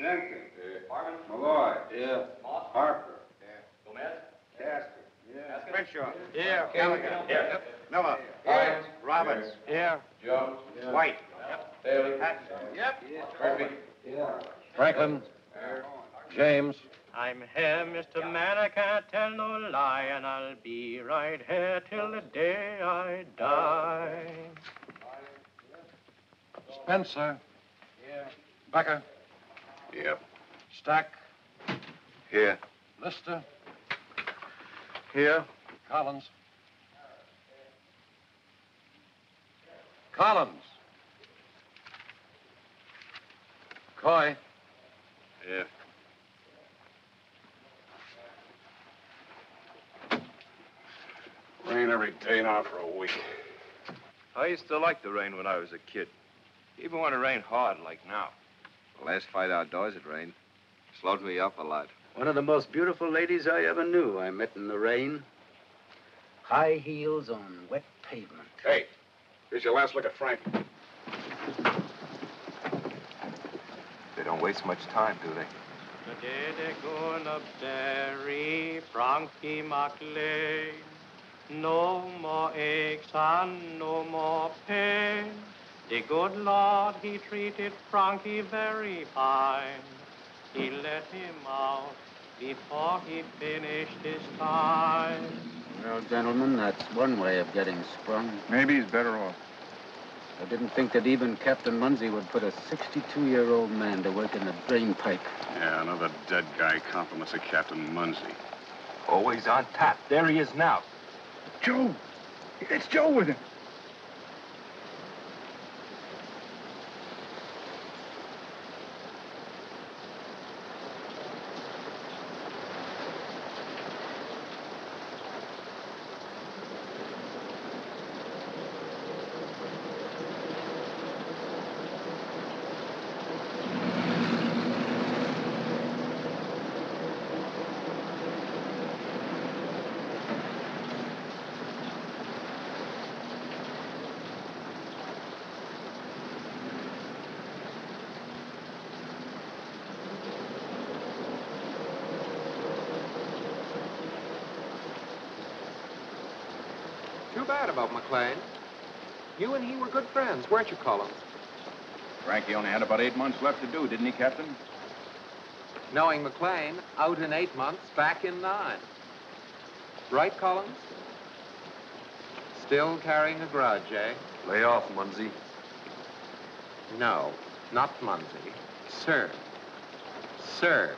Jenkins. Here. Harmon. Malloy. Here. Moss. Harper. Here. Gomez. Castor. Here. Crenshaw. Here. Gallagher. Here. Miller. Here. Roberts. Here. Jones. Here. White. Bailey. Patton. Yep. Murphy. Here. Franklin. Here. James. I'm here, Mr. Man, I can't tell no lie, and I'll be right here till the day I die. Spencer. Yeah. Becker. Yep. Stack. Here. Lister. Here. Collins. Collins. Coy. Here. Rain every day now for a week. I used to like the rain when I was a kid. Even when it rained hard like now. The last fight outdoors it rained. Slowed me up a lot. One of the most beautiful ladies I ever knew I met in the rain. High heels on wet pavement. Hey, here's your last look at Frank. They don't waste much time, do they? Today they're gonna bury Frankie McLean. No more aches and no more pain. The good Lord, he treated Frankie very fine. He let him out before he finished his time. Well, gentlemen, that's one way of getting sprung. Maybe he's better off. I didn't think that even Captain Munsey would put a 62-year-old man to work in the drain pipe. Yeah, another dead guy compliments of Captain Munsey. Always on top. There he is now. Joe! It's Joe with him. About McLean. You and he were good friends, weren't you, Collins? Frankie only had about 8 months left to do, didn't he, Captain? Knowing McLean, out in 8 months, back in 9. Right, Collins? Still carrying a grudge, eh? Lay off, Munsey. No, not Munsey. Sir. Sir.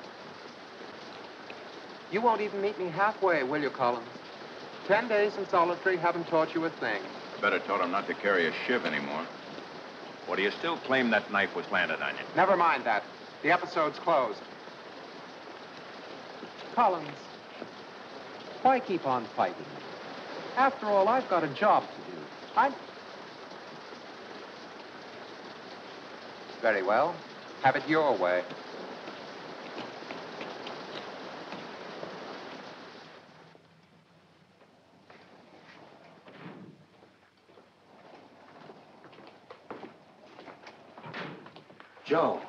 You won't even meet me halfway, will you, Collins? 10 days in solitary haven't taught you a thing. I better taught him not to carry a shiv anymore. Or do you still claim that knife was landed on you? Never mind that. The episode's closed. Collins, why keep on fighting? After all, I've got a job to do. Very well. Have it your way. Joe.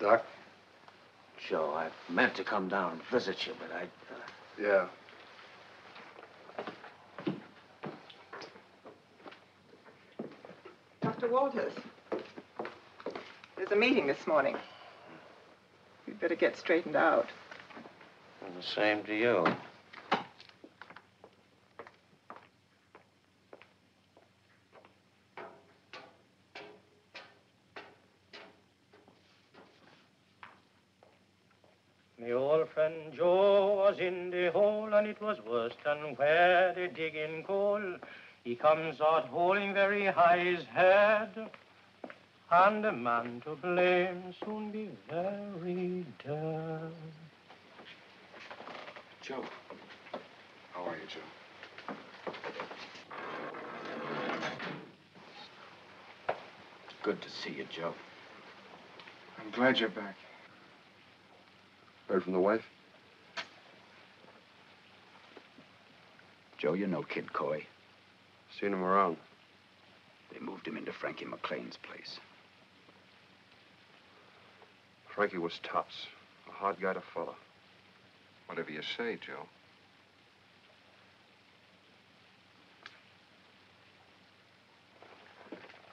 Doc? Joe, I meant to come down and visit you, but I... Yeah. Dr. Walters. There's a meeting this morning. You'd better get straightened out. And the same to you. Joe was in the hole, and it was worse than where they dig in coal. He comes out holding very high his head, and the man to blame soon be very dead. Joe. How are you, Joe? Good to see you, Joe. I'm glad you're back. Heard from the wife? Joe, you know Kid Coy. Seen him around. They moved him into Frankie McLean's place. Frankie was tops. A hard guy to follow. Whatever you say, Joe.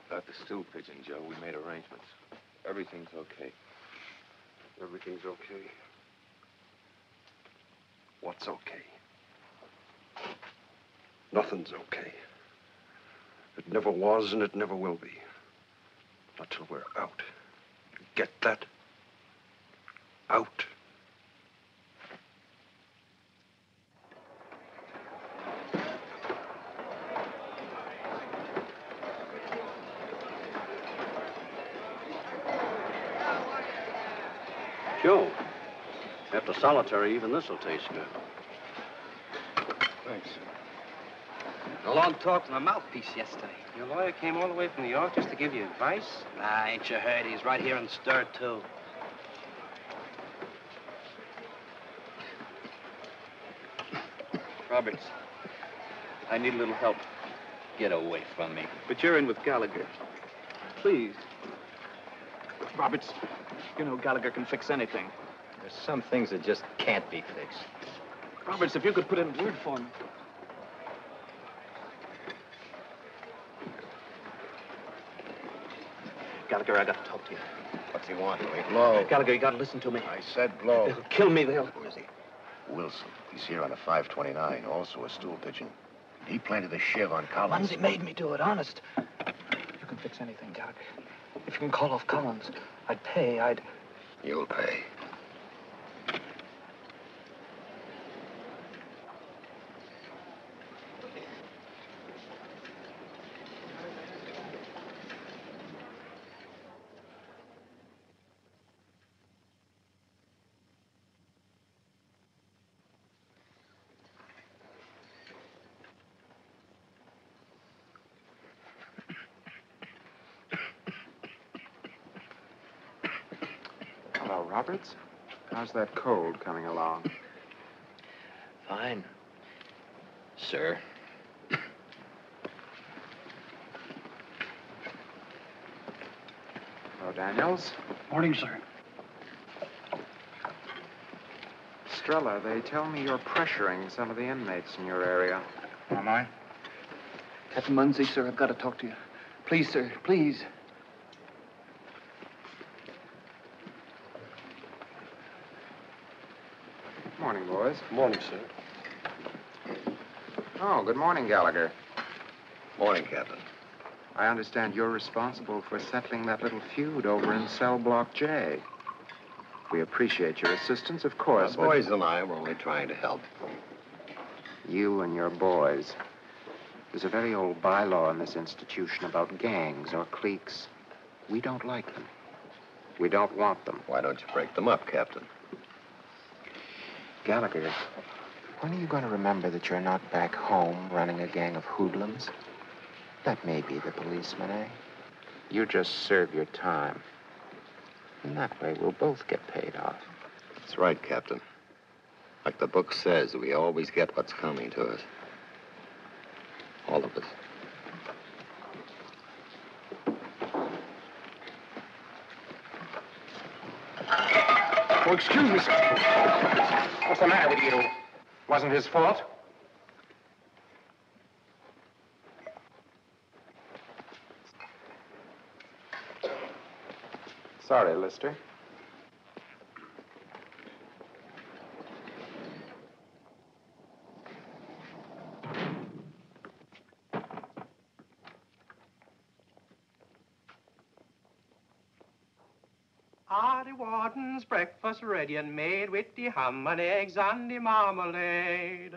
About the stew pigeon, Joe, we made arrangements. Everything's okay. Everything's okay? What's okay? Nothing's okay. It never was and it never will be. Not till we're out. You get that? Out. Joe, after solitary, even this'll taste good. Thanks. A long talk to my mouthpiece yesterday. Your lawyer came all the way from New York just to give you advice? Nah, ain't you heard? He's right here in stir, too. Roberts, I need a little help. Get away from me. But you're in with Gallagher. Please. Roberts, you know Gallagher can fix anything. There's some things that just can't be fixed. Roberts, if you could put in a word for me. Gallagher, I got to talk to you. What's he want, Louis? Blow. Gallagher, you got to listen to me. I said blow. They'll kill me, they'll... Who is he? Wilson. He's here on a 529, also a stool pigeon. He planted a shiv on Collins. Munsey made me do it, honest. You can fix anything, Gallagher. If you can call off Collins, I'd pay, I'd... You'll pay. Roberts, how's that cold coming along? Fine, sir. Hello, Daniels. Morning, sir. Strella, they tell me you're pressuring some of the inmates in your area. Am I? Captain Munsey, sir, I've got to talk to you. Please, sir, please. Morning, boys. Morning, sir. Oh, good morning, Gallagher. Morning, Captain. I understand you're responsible for settling that little feud over in cell block J. We appreciate your assistance, of course, but... boys and I were only trying to help. You and your boys. There's a very old bylaw in this institution about gangs or cliques. We don't like them. We don't want them. Why don't you break them up, Captain? Gallagher, when are you going to remember that you're not back home running a gang of hoodlums? That may be the policeman, eh? You just serve your time. And that way we'll both get paid off. That's right, Captain. Like the book says, we always get what's coming to us. All of us. Oh, excuse me, sir. What's the matter with you? Wasn't his fault? Sorry, Lister. Breakfast ready and made with the ham and eggs and the marmalade.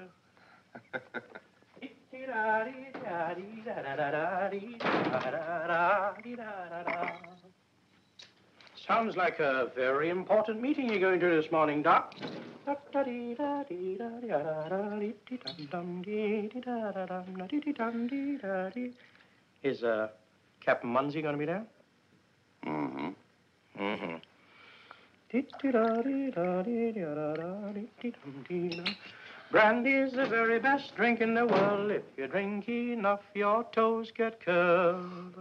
Sounds like a very important meeting you're going to this morning, Doc. Is Captain Munsey going to be there? Mm-hmm. Mm-hmm. Brandy's the very best drink in the world. If you drink enough, your toes get curled.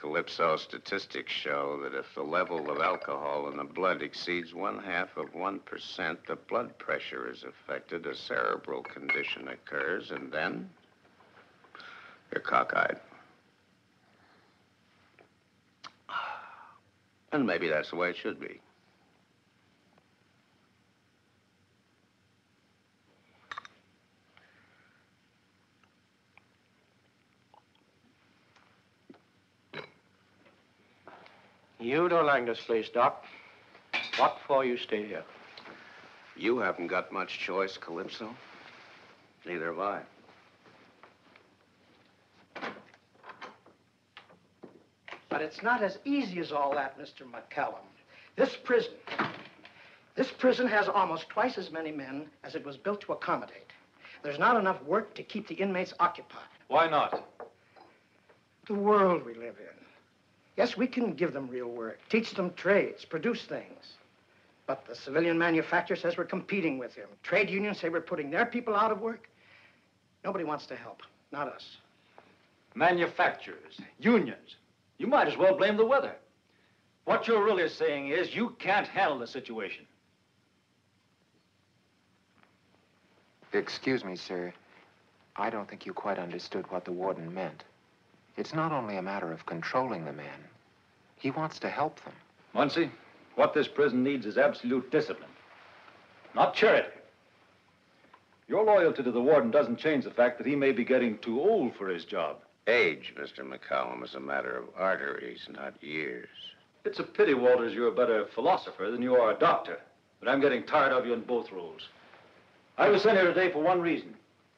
Calypso statistics show that if the level of alcohol in the blood exceeds 0.5%, the blood pressure is affected, a cerebral condition occurs, and then you're cockeyed. And maybe that's the way it should be. You don't like this place, Doc. What for you stay here? You haven't got much choice, Calypso. Neither have I. But it's not as easy as all that, Mr. McCallum. This prison has almost twice as many men as it was built to accommodate. There's not enough work to keep the inmates occupied. Why not? The world we live in. Yes, we can give them real work, teach them trades, produce things. But the civilian manufacturer says we're competing with him. Trade unions say we're putting their people out of work. Nobody wants to help, not us. Manufacturers, unions. You might as well blame the weather. What you're really saying is you can't handle the situation. Excuse me, sir. I don't think you quite understood what the warden meant. It's not only a matter of controlling the men. He wants to help them. Muncie, what this prison needs is absolute discipline, not charity. Your loyalty to the warden doesn't change the fact that he may be getting too old for his job. Age, Mr. McCallum, is a matter of arteries, not years. It's a pity, Walters, you're a better philosopher than you are a doctor. But I'm getting tired of you in both roles. I was sent here today for one reason,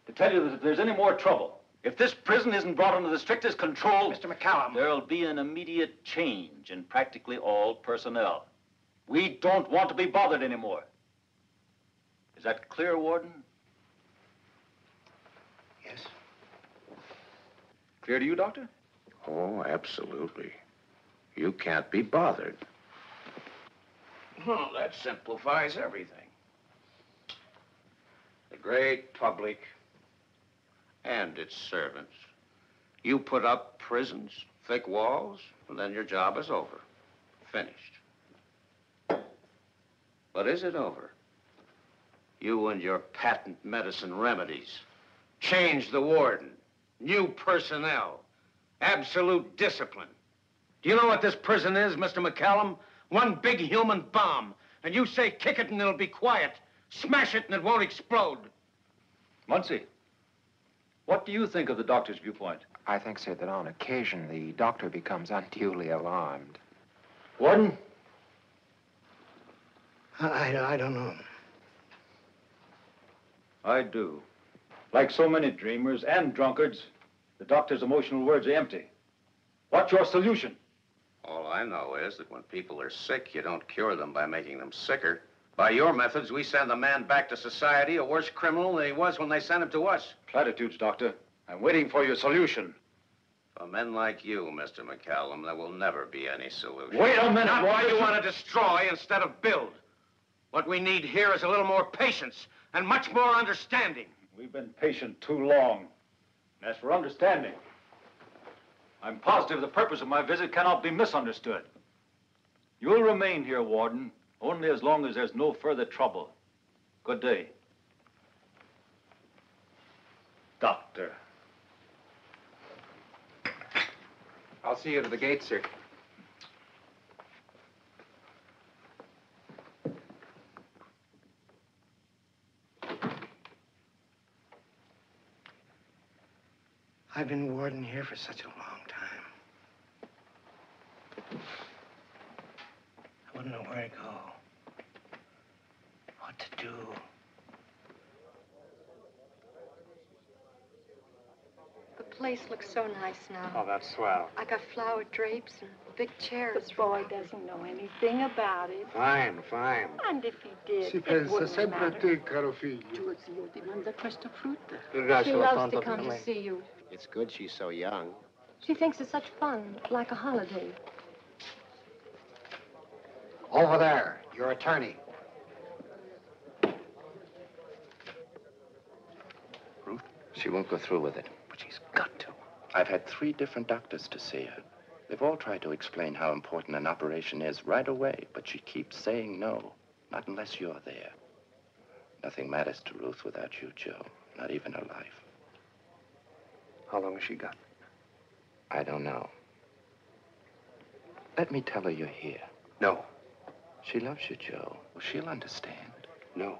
to tell you that if there's any more trouble, if this prison isn't brought under the strictest control... Mr. McCallum... There'll be an immediate change in practically all personnel. We don't want to be bothered anymore. Is that clear, Warden? Yes. Clear to you, Doctor? Oh, absolutely. You can't be bothered. Well, that simplifies everything. The great public... and its servants. You put up prisons, thick walls, and then your job is over. Finished. But is it over? You and your patent medicine remedies. Change the warden. New personnel. Absolute discipline. Do you know what this prison is, Mr. McCallum? One big human bomb. And you say kick it and it'll be quiet. Smash it and it won't explode. Muncie. What do you think of the doctor's viewpoint? I think, sir, that on occasion the doctor becomes unduly alarmed. Warden? I don't know. I do. Like so many dreamers and drunkards, the doctor's emotional words are empty. What's your solution? All I know is that when people are sick, you don't cure them by making them sicker. By your methods, we send the man back to society a worse criminal than he was when they sent him to us. Platitudes, Doctor. I'm waiting for your solution. For men like you, Mr. McCallum, there will never be any solution. Wait a minute, Not why you want to destroy instead of build. What we need here is a little more patience and much more understanding. We've been patient too long. As for understanding, I'm positive the purpose of my visit cannot be misunderstood. You'll remain here, Warden. Only as long as there's no further trouble. Good day. Doctor. I'll see you to the gate, sir. I've been warden here for such a long time. I wouldn't know where to go. What to do. The place looks so nice now. Oh, that's swell. I got flower drapes and big chairs. The boy doesn't know anything about it. Fine, fine. And if he did, it wouldn't matter. She loves to come to see you. It's good she's so young. She thinks it's such fun, like a holiday. Over there, your attorney. Ruth? She won't go through with it. But she's got to. I've had 3 different doctors to see her. They've all tried to explain how important an operation is right away, but she keeps saying no, not unless you're there. Nothing matters to Ruth without you, Joe, not even her life. How long has she got? I don't know. Let me tell her you're here. No. She loves you, Joe. Well, she'll understand. No.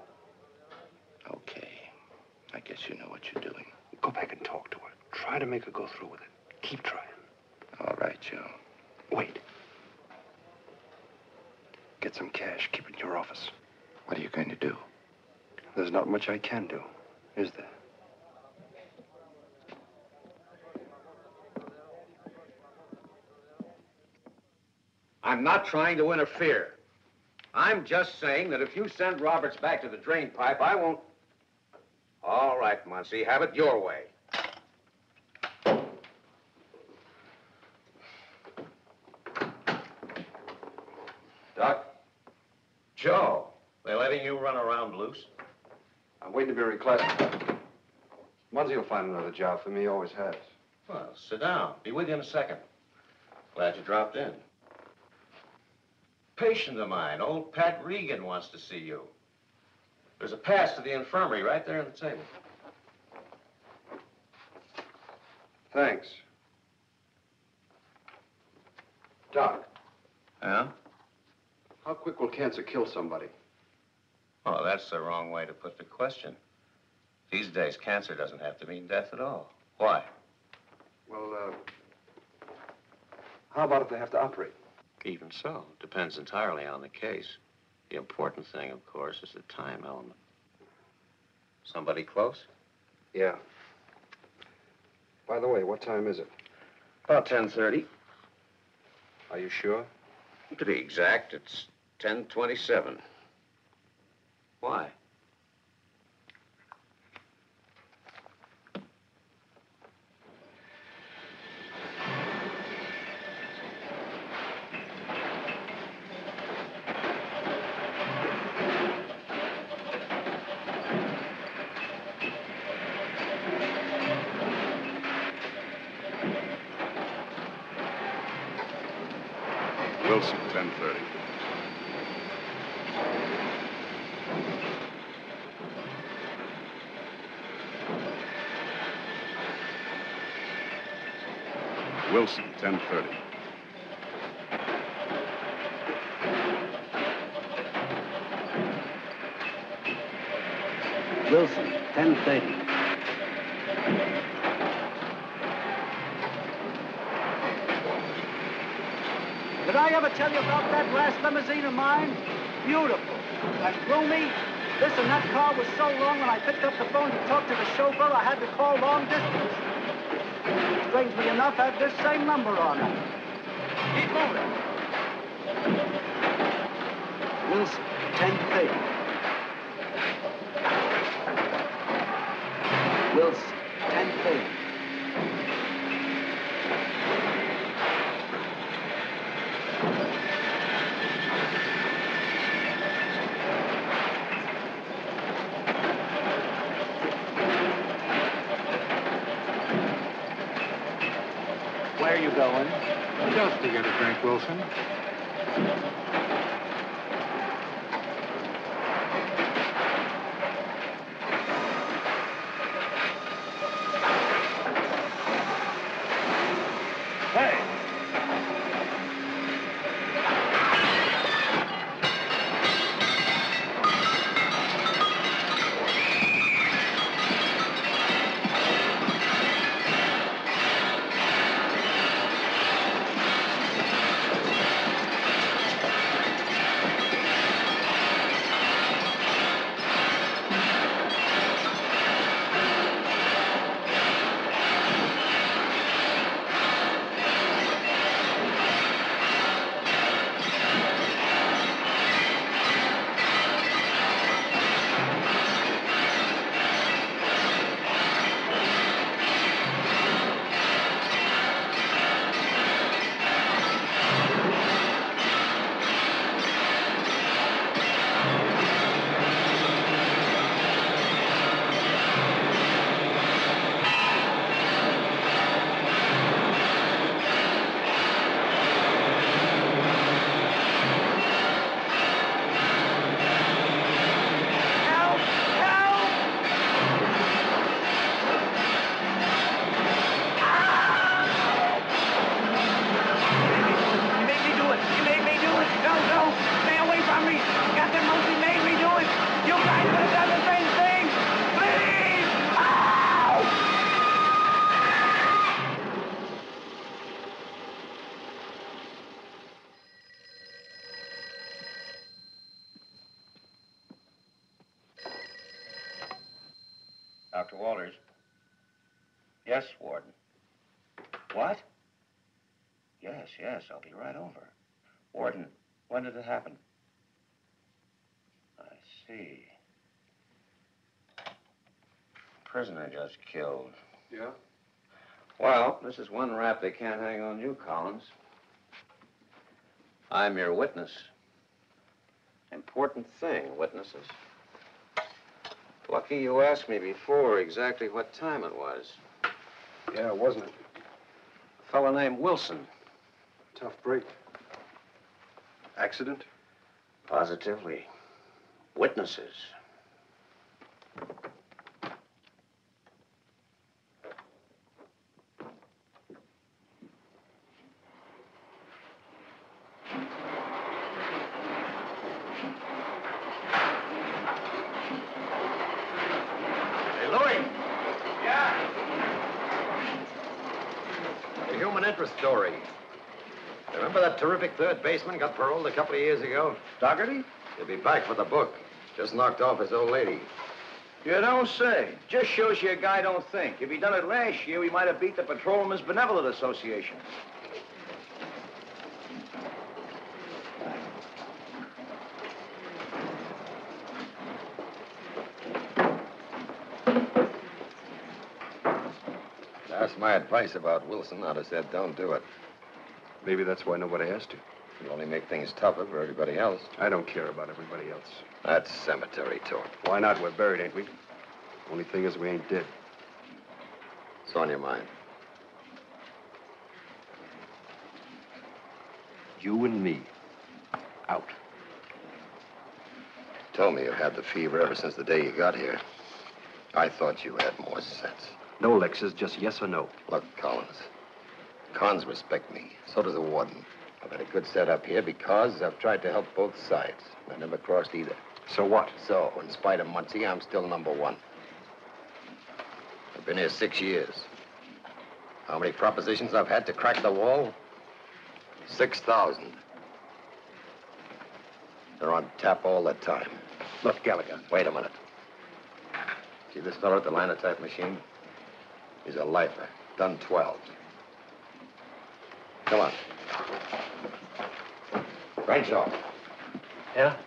Okay. I guess you know what you're doing. Go back and talk to her. Try to make her go through with it. Keep trying. All right, Joe. Wait. Get some cash. Keep it in your office. What are you going to do? There's not much I can do, is there? I'm not trying to interfere. I'm just saying that if you send Roberts back to the drain pipe, I won't... All right, Muncie, have it your way. Doc? Joe, they're letting you run around loose? I'm waiting to be reclassified. Muncie will find another job for me, he always has. Well, sit down. Be with you in a second. Glad you dropped in. Patient of mine, old Pat Regan, wants to see you. There's a pass to the infirmary right there on the table. Thanks. Doc. Yeah? How quick will cancer kill somebody? Oh, that's the wrong way to put the question. These days, cancer doesn't have to mean death at all. Why? Well, how about if they have to operate? Even so, depends entirely on the case. The important thing, of course, is the time element. Somebody close? Yeah. By the way, what time is it? About 10:30. Are you sure? To be exact, it's 10:27. Why? Wilson, 10:30. Wilson, 10:30. Wilson, 10:30. Did I ever tell you about that last limousine of mine? Beautiful and roomy. Listen, that car was so long when I picked up the phone to talk to the chauffeur, I had to call long distance. Strangely enough, had this same number on it. Keep moving. Wilson, 10:30. Wilson, 10:30. Going. Just to get a drink, Wilson. Hey! Dr. Walters. Yes, Warden. What? Yes, I'll be right over. Warden, when did it happen? I see. Prisoner just killed. Yeah? Well, this is one rap they can't hang on you, Collins. I'm your witness. Important thing, witnesses. Lucky you asked me before exactly what time it was. Yeah, wasn't it? A fellow named Wilson. Tough break. Accident? Positively. Witnesses. Story. Remember that terrific third baseman got paroled a couple of years ago? Dougherty? He'll be back for the book. Just knocked off his old lady. You don't say. Just shows you a guy don't think. If he'd done it last year, we might have beat the Patrolmen's Benevolent Association. My advice about Wilson, I'd have said, don't do it. Maybe that's why nobody has to. It'll only make things tougher for everybody else. I don't care about everybody else. That's cemetery talk. Why not? We're buried, ain't we? Only thing is, we ain't dead. It's on your mind. You and me. Out. You told me you had the fever ever since the day you got here. I thought you had more sense. No, Lexus, just yes or no. Look, Collins, cons respect me. So does the warden. I've had a good setup here because I've tried to help both sides. I never crossed either. So what? So, in spite of Muncie, I'm still number one. I've been here 6 years. How many propositions I've had to crack the wall? 6,000. They're on tap all the time. Look, Gallagher. Wait a minute. See this fellow at the linotype machine? He's a lifer. Done 12. Come on. Right, Joe. Yeah?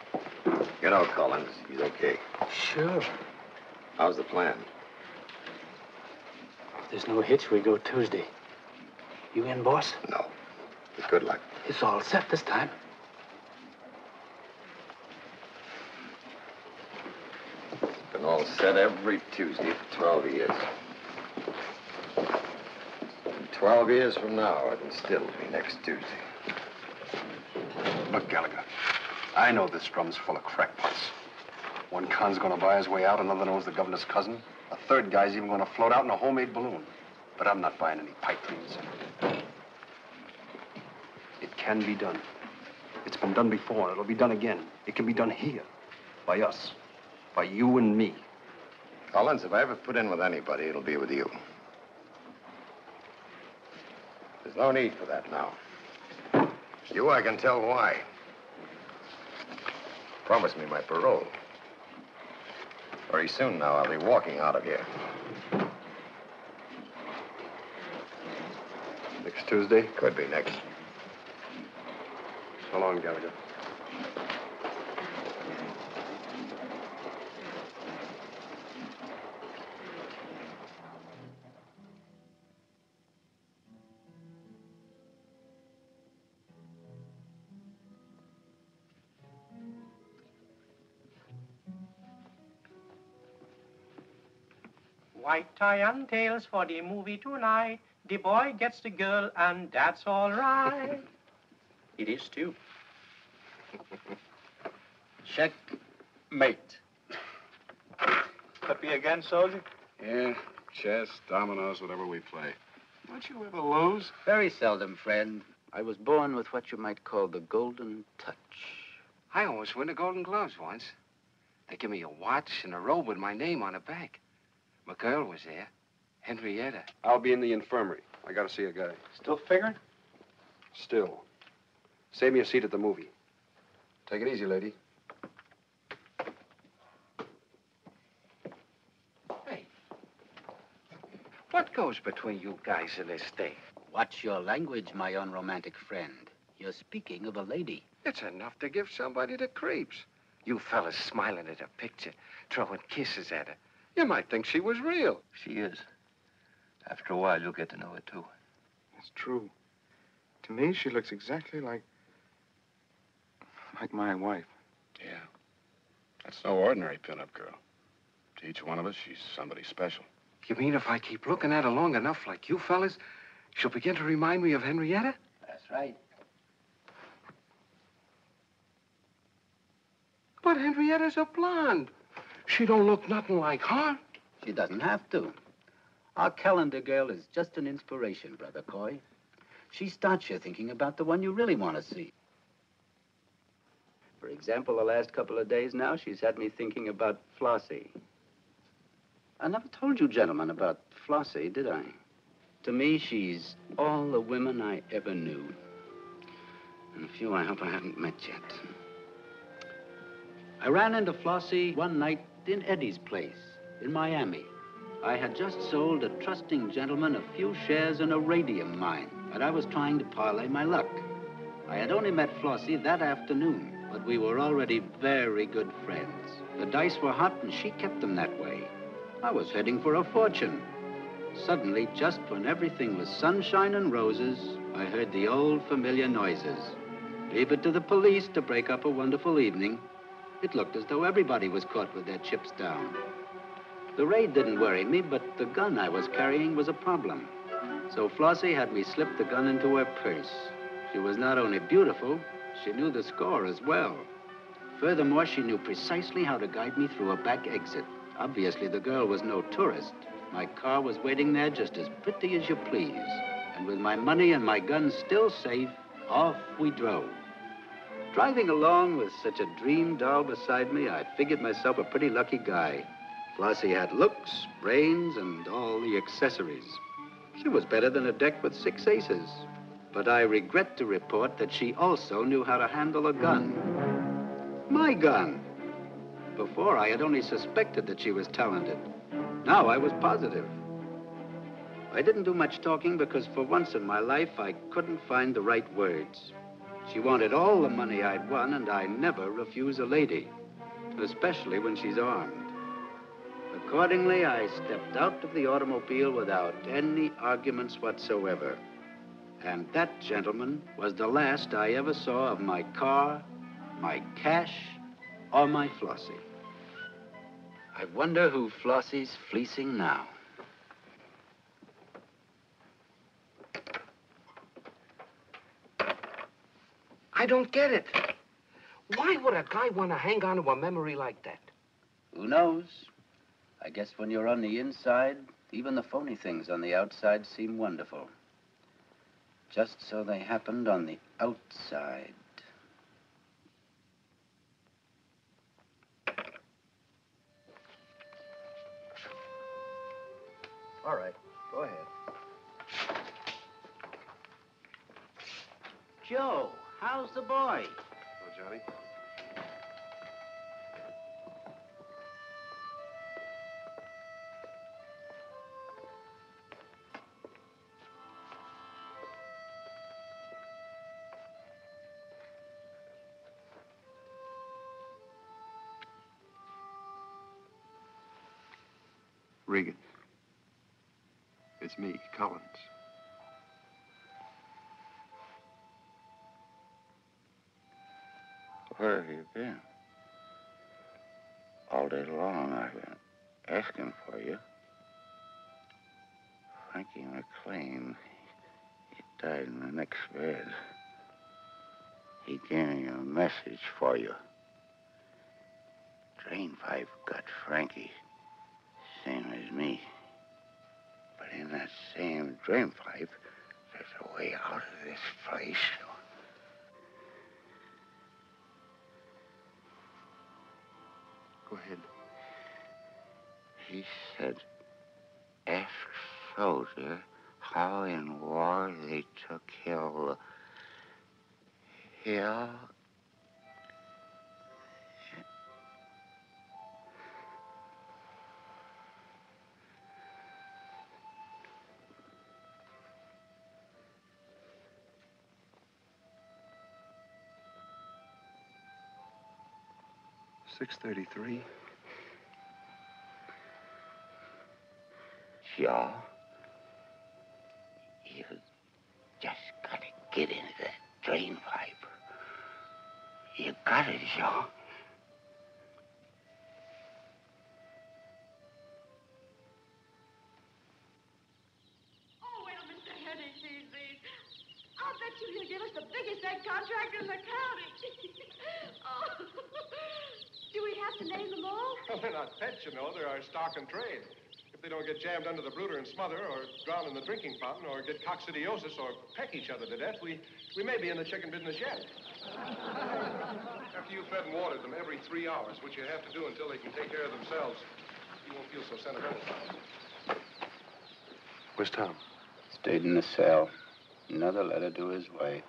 You know, Collins, he's okay. Sure. How's the plan? If there's no hitch, we go Tuesday. You in, boss? No. But good luck. It's all set this time. It's been all set every Tuesday for 12 years. 12 years from now, it'll still be next Tuesday. Look, Gallagher, I know this drum's full of crackpots. One con's gonna buy his way out, another knows the governor's cousin. A third guy's even gonna float out in a homemade balloon. But I'm not buying any pipe dreams. It can be done. It's been done before, and it'll be done again. It can be done here, by us, by you and me. Collins, if I ever put in with anybody, it'll be with you. There's no need for that now. You, I can tell why. Promise me my parole. Very soon now, I'll be walking out of here. Next Tuesday? Could be next. So long, Gallagher. White tie and tails for the movie tonight. The boy gets the girl, and that's all right. It is, too. Checkmate. Happy again, soldier? Yeah, chess, dominoes, whatever we play. Don't you ever lose? Very seldom, friend. I was born with what you might call the golden touch. I almost won the Golden Gloves once. They give me a watch and a robe with my name on the back. McCall was there. Henrietta. I'll be in the infirmary. I gotta see a guy. Still figuring? Still. Save me a seat at the movie. Take it easy, lady. Hey, goes between you guys in this thing. Watch your language, my unromantic friend. You're speaking of a lady. It's enough to give somebody the creeps. You fellas smiling at her picture, throwing kisses at her. You might think she was real. She is. After a while, you'll get to know her, too. It's true. To me, she looks exactly like my wife. Yeah. That's no ordinary pinup girl. To each one of us, she's somebody special. You mean if I keep looking at her long enough like you fellas, she'll begin to remind me of Henrietta? That's right. But Henrietta's a blonde. She don't look nothing like her. She doesn't have to. Our calendar girl is just an inspiration, Brother Coy. She starts you thinking about the one you really want to see. For example, the last couple of days now, she's had me thinking about Flossie. I never told you gentlemen about Flossie, did I? To me, she's all the women I ever knew. And a few I hope I haven't met yet. I ran into Flossie one night in Eddie's place, in Miami. I had just sold a trusting gentleman a few shares in a radium mine, and I was trying to parlay my luck. I had only met Flossie that afternoon, but we were already very good friends. The dice were hot, and she kept them that way. I was heading for a fortune. Suddenly, just when everything was sunshine and roses, I heard the old familiar noises. Leave it to the police to break up a wonderful evening. It looked as though everybody was caught with their chips down. The raid didn't worry me, but the gun I was carrying was a problem. So Flossie had me slip the gun into her purse. She was not only beautiful, she knew the score as well. Furthermore, she knew precisely how to guide me through a back exit. Obviously, the girl was no tourist. My car was waiting there just as pretty as you please. And with my money and my gun still safe, off we drove. Driving along with such a dream doll beside me, I figured myself a pretty lucky guy. Flossie had looks, brains, and all the accessories. She was better than a deck with 6 aces. But I regret to report that she also knew how to handle a gun. My gun! Before, I had only suspected that she was talented. Now I was positive. I didn't do much talking because for once in my life, I couldn't find the right words. She wanted all the money I'd won, and I never refuse a lady, especially when she's armed. Accordingly, I stepped out of the automobile without any arguments whatsoever. And that gentleman was the last I ever saw of my car, my cash, or my Flossie. I wonder who Flossie's fleecing now. I don't get it. Why would a guy want to hang on to a memory like that? Who knows? I guess when you're on the inside, even the phony things on the outside seem wonderful. Just so they happened on the outside. All right, go ahead. Joe, how's the boy? Hello, Johnny. Regan. It's me, Collins. Where have you been? All day long I've been asking for you. Frankie McLean, he died in the next bed. He gave me a message for you. Drain pipe got Frankie, same as me. In that same drain pipe, there's a way out of this place. Go ahead. He said, ask Soldier how in war they took Hill. 6:33. Sure. You just gotta get into that drain pipe. You got it, Joe. Oh, well, Mr. Henny sees these. I'll bet you he'll give us the biggest egg contract in the county. Oh. Do we have to name them all? Well, they're not pets, you know. They're our stock and trade. If they don't get jammed under the brooder and smother, or drown in the drinking fountain, or get coccidiosis, or peck each other to death, we may be in the chicken business yet. After you've fed and watered them every 3 hours, which you have to do until they can take care of themselves, you won't feel so sentimental. Where's Tom? Stayed in the cell. Another letter to his wife.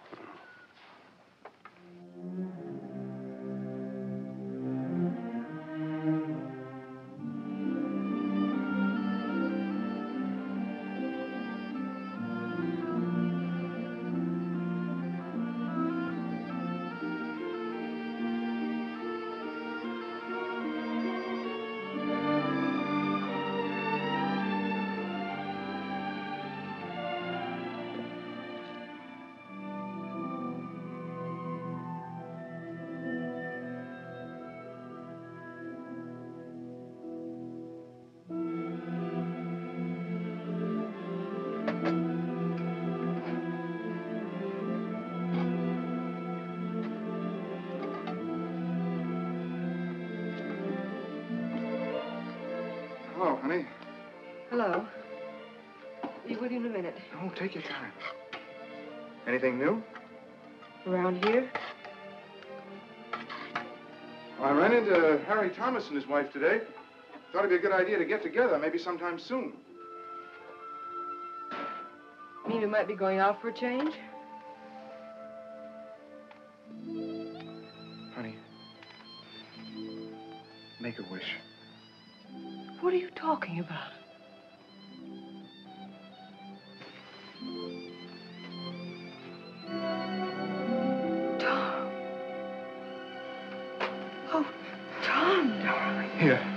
Take your time. Anything new? Around here? Well, I ran into Harry Thomas and his wife today. Thought it'd be a good idea to get together, maybe sometime soon. You mean we might be going out for a change? Honey, make a wish. What are you talking about?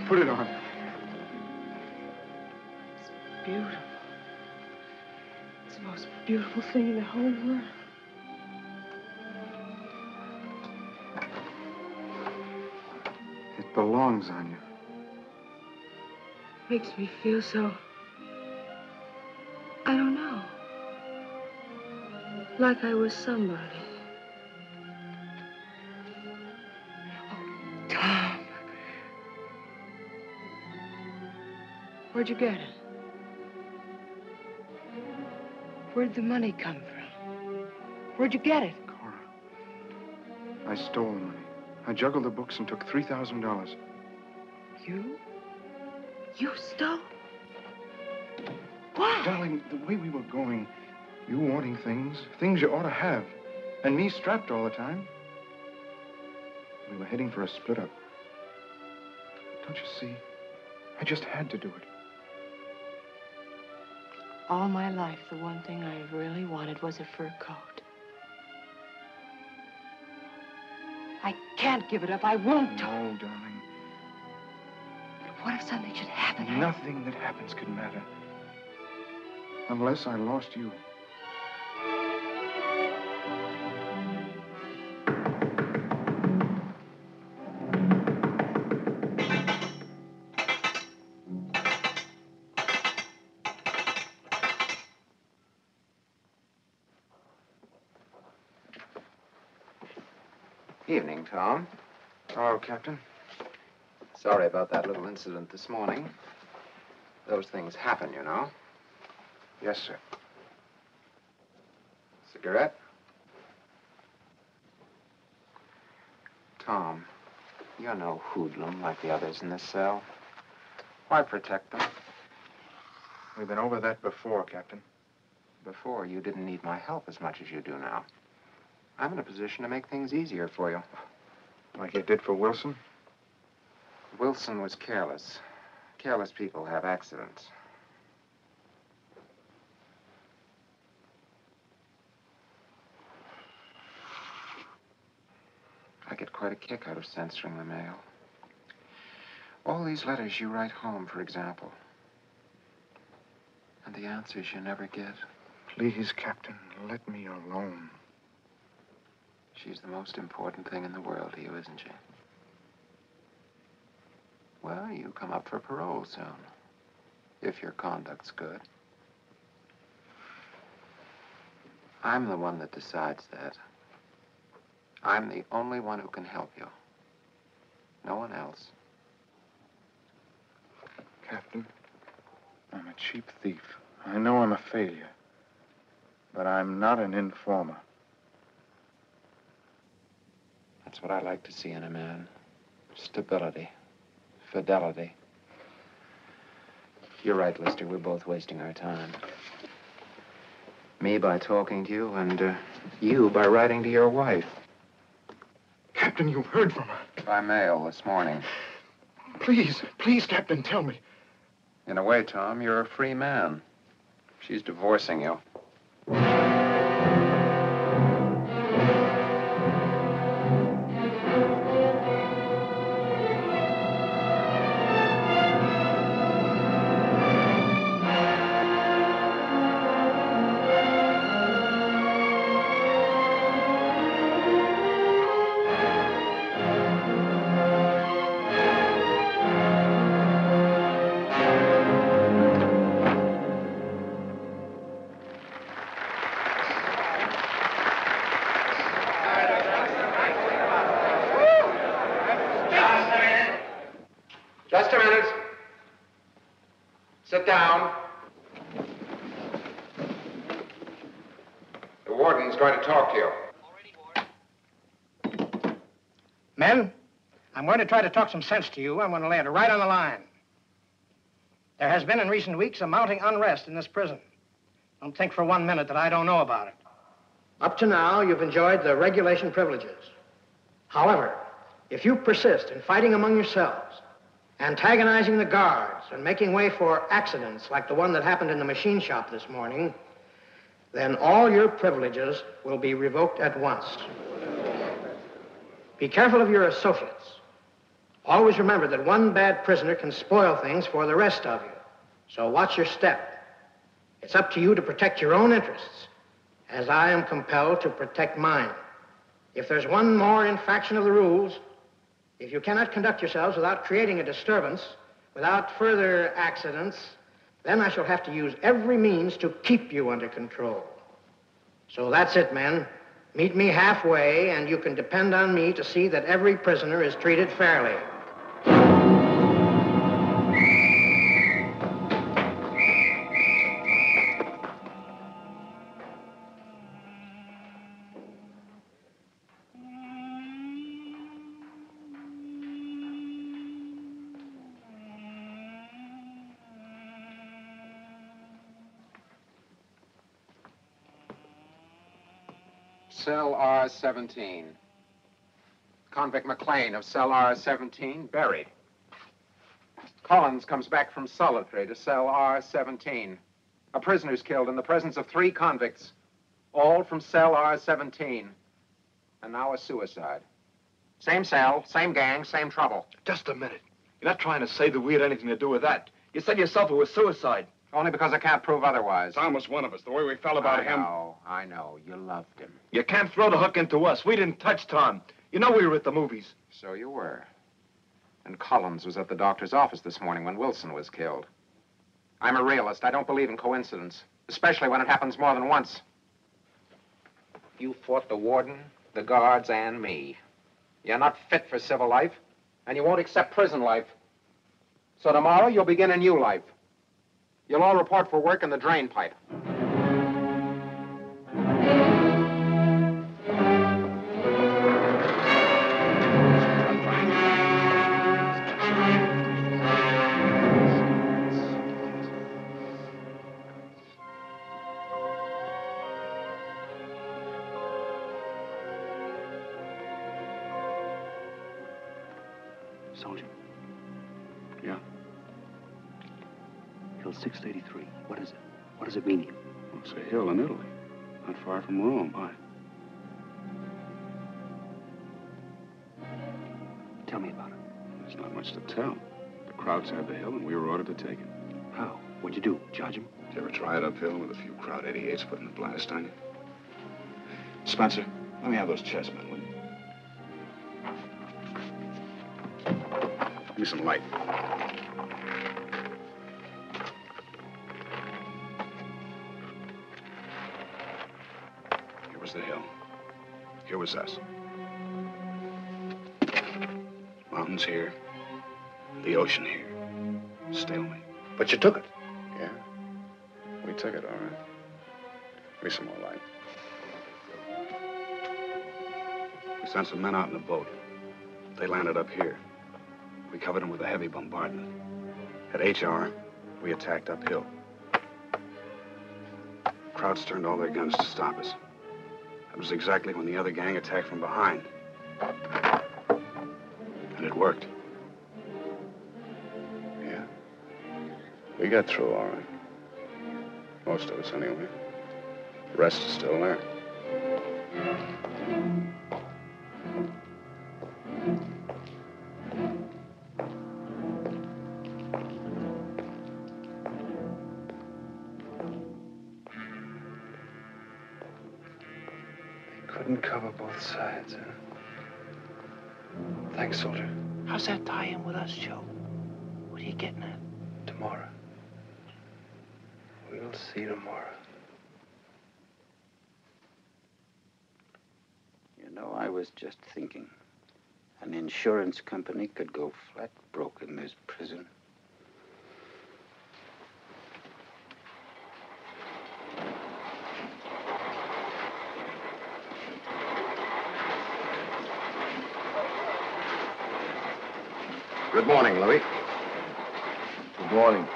Put it on. It's beautiful. It's the most beautiful thing in the whole world. It belongs on you. Makes me feel so... I don't know. Like I was somebody. Where'd you get it? Where'd the money come from? Where'd you get it? Cora, I stole money. I juggled the books and took $3,000. You? You stole? Why? Darling, the way we were going, you wanting things you ought to have, and me strapped all the time. We were heading for a split up. Don't you see? I just had to do it. All my life, the one thing I really wanted was a fur coat. I can't give it up. I won't. No, darling. But what if something should happen? Nothing that happens could matter. Unless I lost you. Evening, Tom. Oh, Captain. Sorry about that little incident this morning. Those things happen, you know. Yes, sir. Cigarette? Tom, you're no hoodlum like the others in this cell. Why protect them? We've been over that before, Captain. Before, you didn't need my help as much as you do now. I'm in a position to make things easier for you. Like you did for Wilson? Wilson was careless. Careless people have accidents. I get quite a kick out of censoring the mail. All these letters you write home, for example, and the answers you never get. Please, Captain, let me alone. She's the most important thing in the world to you, isn't she? Well, you come up for parole soon, if your conduct's good. I'm the one that decides that. I'm the only one who can help you. No one else. Captain, I'm a cheap thief. I know I'm a failure, but I'm not an informer. That's what I like to see in a man. Stability. Fidelity. You're right, Lister. We're both wasting our time. Me by talking to you, and you by writing to your wife. Captain, you've heard from her. By mail this morning. Please, please, Captain, tell me. In a way, Tom, you're a free man. She's divorcing you. Try to talk some sense to you. I'm going to lay it right on the line. There has been in recent weeks a mounting unrest in this prison. Don't think for 1 minute that I don't know about it. Up to now, you've enjoyed the regulation privileges. However, if you persist in fighting among yourselves, antagonizing the guards, and making way for accidents like the one that happened in the machine shop this morning, then all your privileges will be revoked at once. Be careful of your associates. Always remember that one bad prisoner can spoil things for the rest of you. So watch your step. It's up to you to protect your own interests, as I am compelled to protect mine. If there's one more infraction of the rules, if you cannot conduct yourselves without creating a disturbance, without further accidents, then I shall have to use every means to keep you under control. So that's it, men. Meet me halfway, and you can depend on me to see that every prisoner is treated fairly. Cell R-17. Convict McLean of cell R-17, buried. Collins comes back from solitary to cell R-17. A prisoner's killed in the presence of 3 convicts, all from cell R-17. And now a suicide. Same cell, same gang, same trouble. Just a minute. You're not trying to say that we had anything to do with that. You said yourself it was suicide. Only because I can't prove otherwise. Tom was one of us. The way we felt about him. I know. You loved him. You can't throw the hook into us. We didn't touch Tom. You know we were at the movies. So you were. And Collins was at the doctor's office this morning when Wilson was killed. I'm a realist. I don't believe in coincidence, especially when it happens more than once. You fought the warden, the guards, and me. You're not fit for civil life, and you won't accept prison life. So tomorrow you'll begin a new life. You'll all report for work in the drain pipe. Soldier. Yeah. 683. What is it? What does it mean here? Well, it's a hill in Italy, not far from Rome. Why? Tell me about it. There's not much to tell. crowd side the hill, and we were ordered to take it. How? What'd you do? Charge him? Did you ever try it uphill with a few crowd 88s putting the blast on you? Spencer, let me have those chessmen, will you? Give me some light. Here was the hill. Here was us. Mountains here. The ocean here. Stalemate. But you took it. Yeah. We took it, all right. Give me some more light. We sent some men out in a boat. They landed up here. We covered them with a heavy bombardment. At HR, we attacked uphill. Crowds turned all their guns to stop us. That was exactly when the other gang attacked from behind. And it worked. Yeah. We got through all right. Most of us, anyway. The rest is still there. Sides, huh? Thanks, Soldier. How's that tie in with us, Joe? What are you getting at? Tomorrow. We'll see tomorrow. You know, I was just thinking. An insurance company could go flat broke in this prison. Good morning, Louis. Good morning.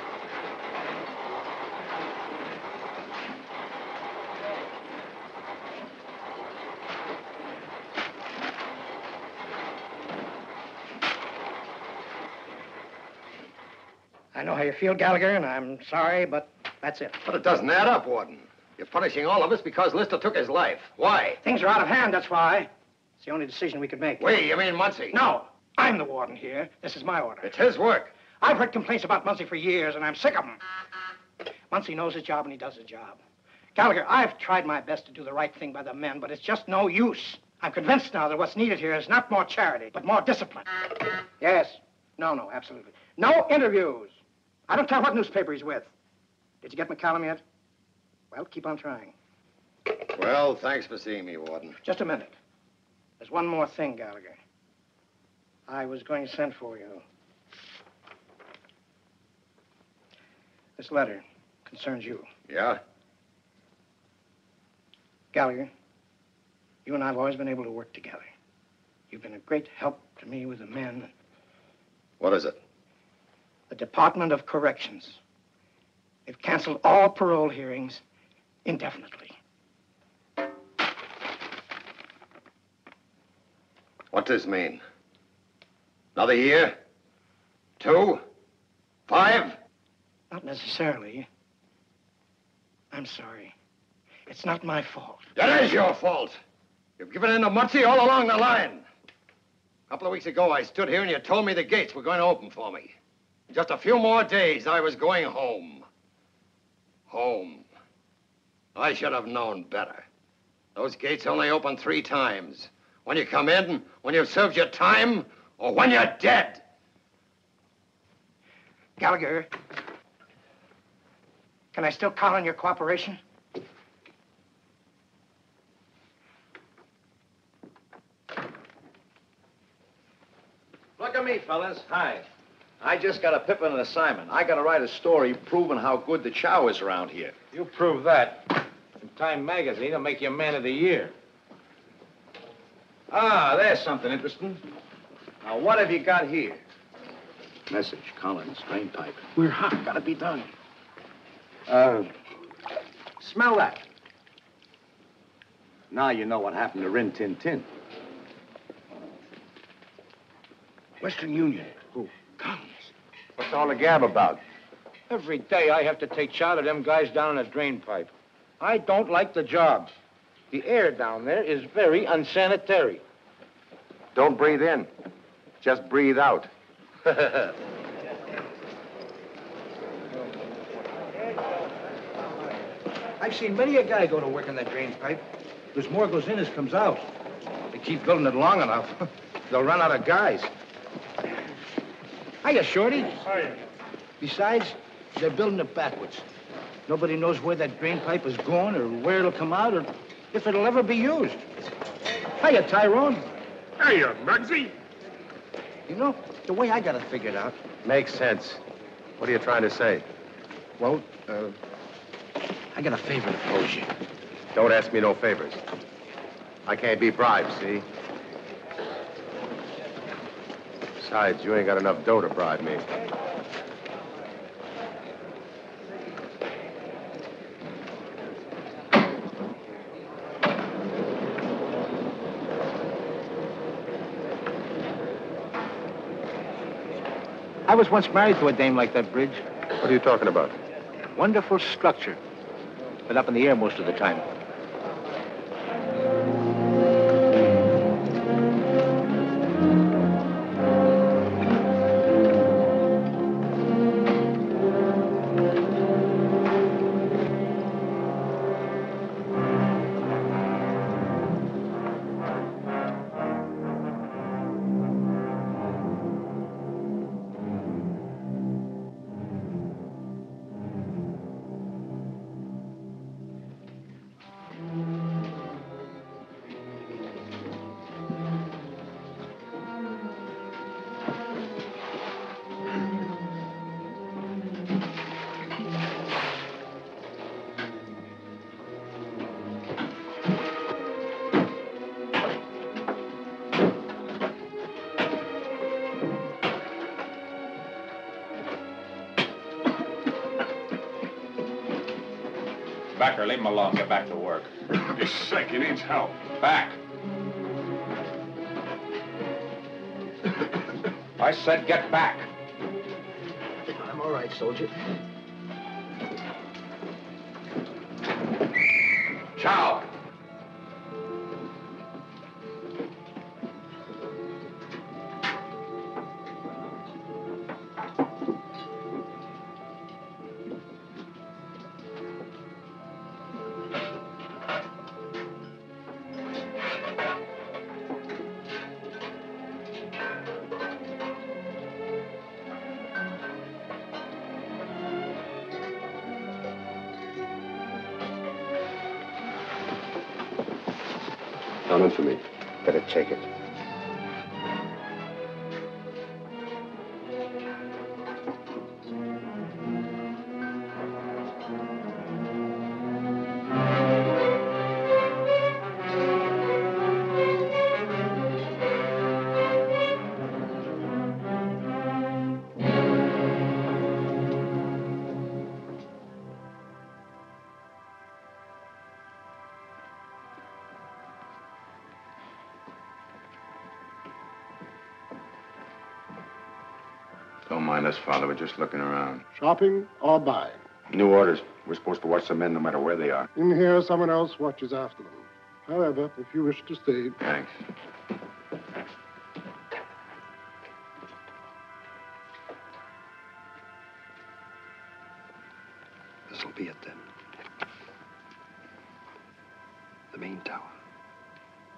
I know how you feel, Gallagher, and I'm sorry, but that's it. But it doesn't add up, Warden. You're punishing all of us because Lister took his life. Why? Things are out of hand, that's why. It's the only decision we could make. Wait, you mean Muncie? No. I'm the warden here. This is my order. It's his work. I've heard complaints about Muncie for years, and I'm sick of them. Muncie knows his job, and he does his job. Gallagher, I've tried my best to do the right thing by the men, but it's just no use. I'm convinced now that what's needed here is not more charity, but more discipline. Yes. No, absolutely. No interviews. I don't care what newspaper he's with. Did you get McCallum yet? Well, keep on trying. Well, thanks for seeing me, Warden. Just a minute. There's one more thing, Gallagher. I was going to send for you. This letter concerns you. Yeah? Gallagher, you and I have always been able to work together. You've been a great help to me with the men. What is it? The Department of Corrections. They've canceled all parole hearings indefinitely. What does this mean? Another year? 2? 5? Not necessarily. I'm sorry. It's not my fault. That is your fault. You've given in to Muncie all along the line. A couple of weeks ago, I stood here and you told me the gates were going to open for me. In just a few more days, I was going home. Home. I should have known better. Those gates only open 3 times. When you come in, when you've served your time, or when you're dead. Gallagher, can I still count on your cooperation? Look at me, fellas. Hi. I just got a pip and an assignment. I got to write a story proving how good the chow is around here. You prove that. In Time magazine, it'll make you man of the year. Ah, there's something interesting. Now, what have you got here? Message, Collins, drain pipe. We're hot. Gotta be done. Smell that. Now you know what happened to Rin Tin Tin. Western Union. Who? Collins. What's all the gab about? Every day I have to take shot of them guys down in a drain pipe. I don't like the job. The air down there is very unsanitary. Don't breathe in. Just breathe out. I've seen many a guy go to work on that drains pipe. There's more goes in as comes out. They keep building it long enough, they'll run out of guys. Hiya, Shorty. Hiya. Besides, they're building it backwards. Nobody knows where that drain pipe is going or where it'll come out or if it'll ever be used. Hiya, Tyrone. Hiya, Muggsy. You know, the way I got it figured out... Makes sense. What are you trying to say? Well, I got a favor to pose you. Don't ask me no favors. I can't be bribed, see? Besides, you ain't got enough dough to bribe me. I was once married to a dame like that, Bridge. What are you talking about? Wonderful structure. But up in the air most of the time. Becker, leave him alone. Get back to work. He's sick. He needs help. Back. I said get back. I'm all right, soldier. Ciao. For me. Better take it. Father, we're just looking around. Shopping or buying? New orders. We're supposed to watch the men no matter where they are. In here, someone else watches after them. However, if you wish to stay... Thanks. This'll be it, then. The main tower.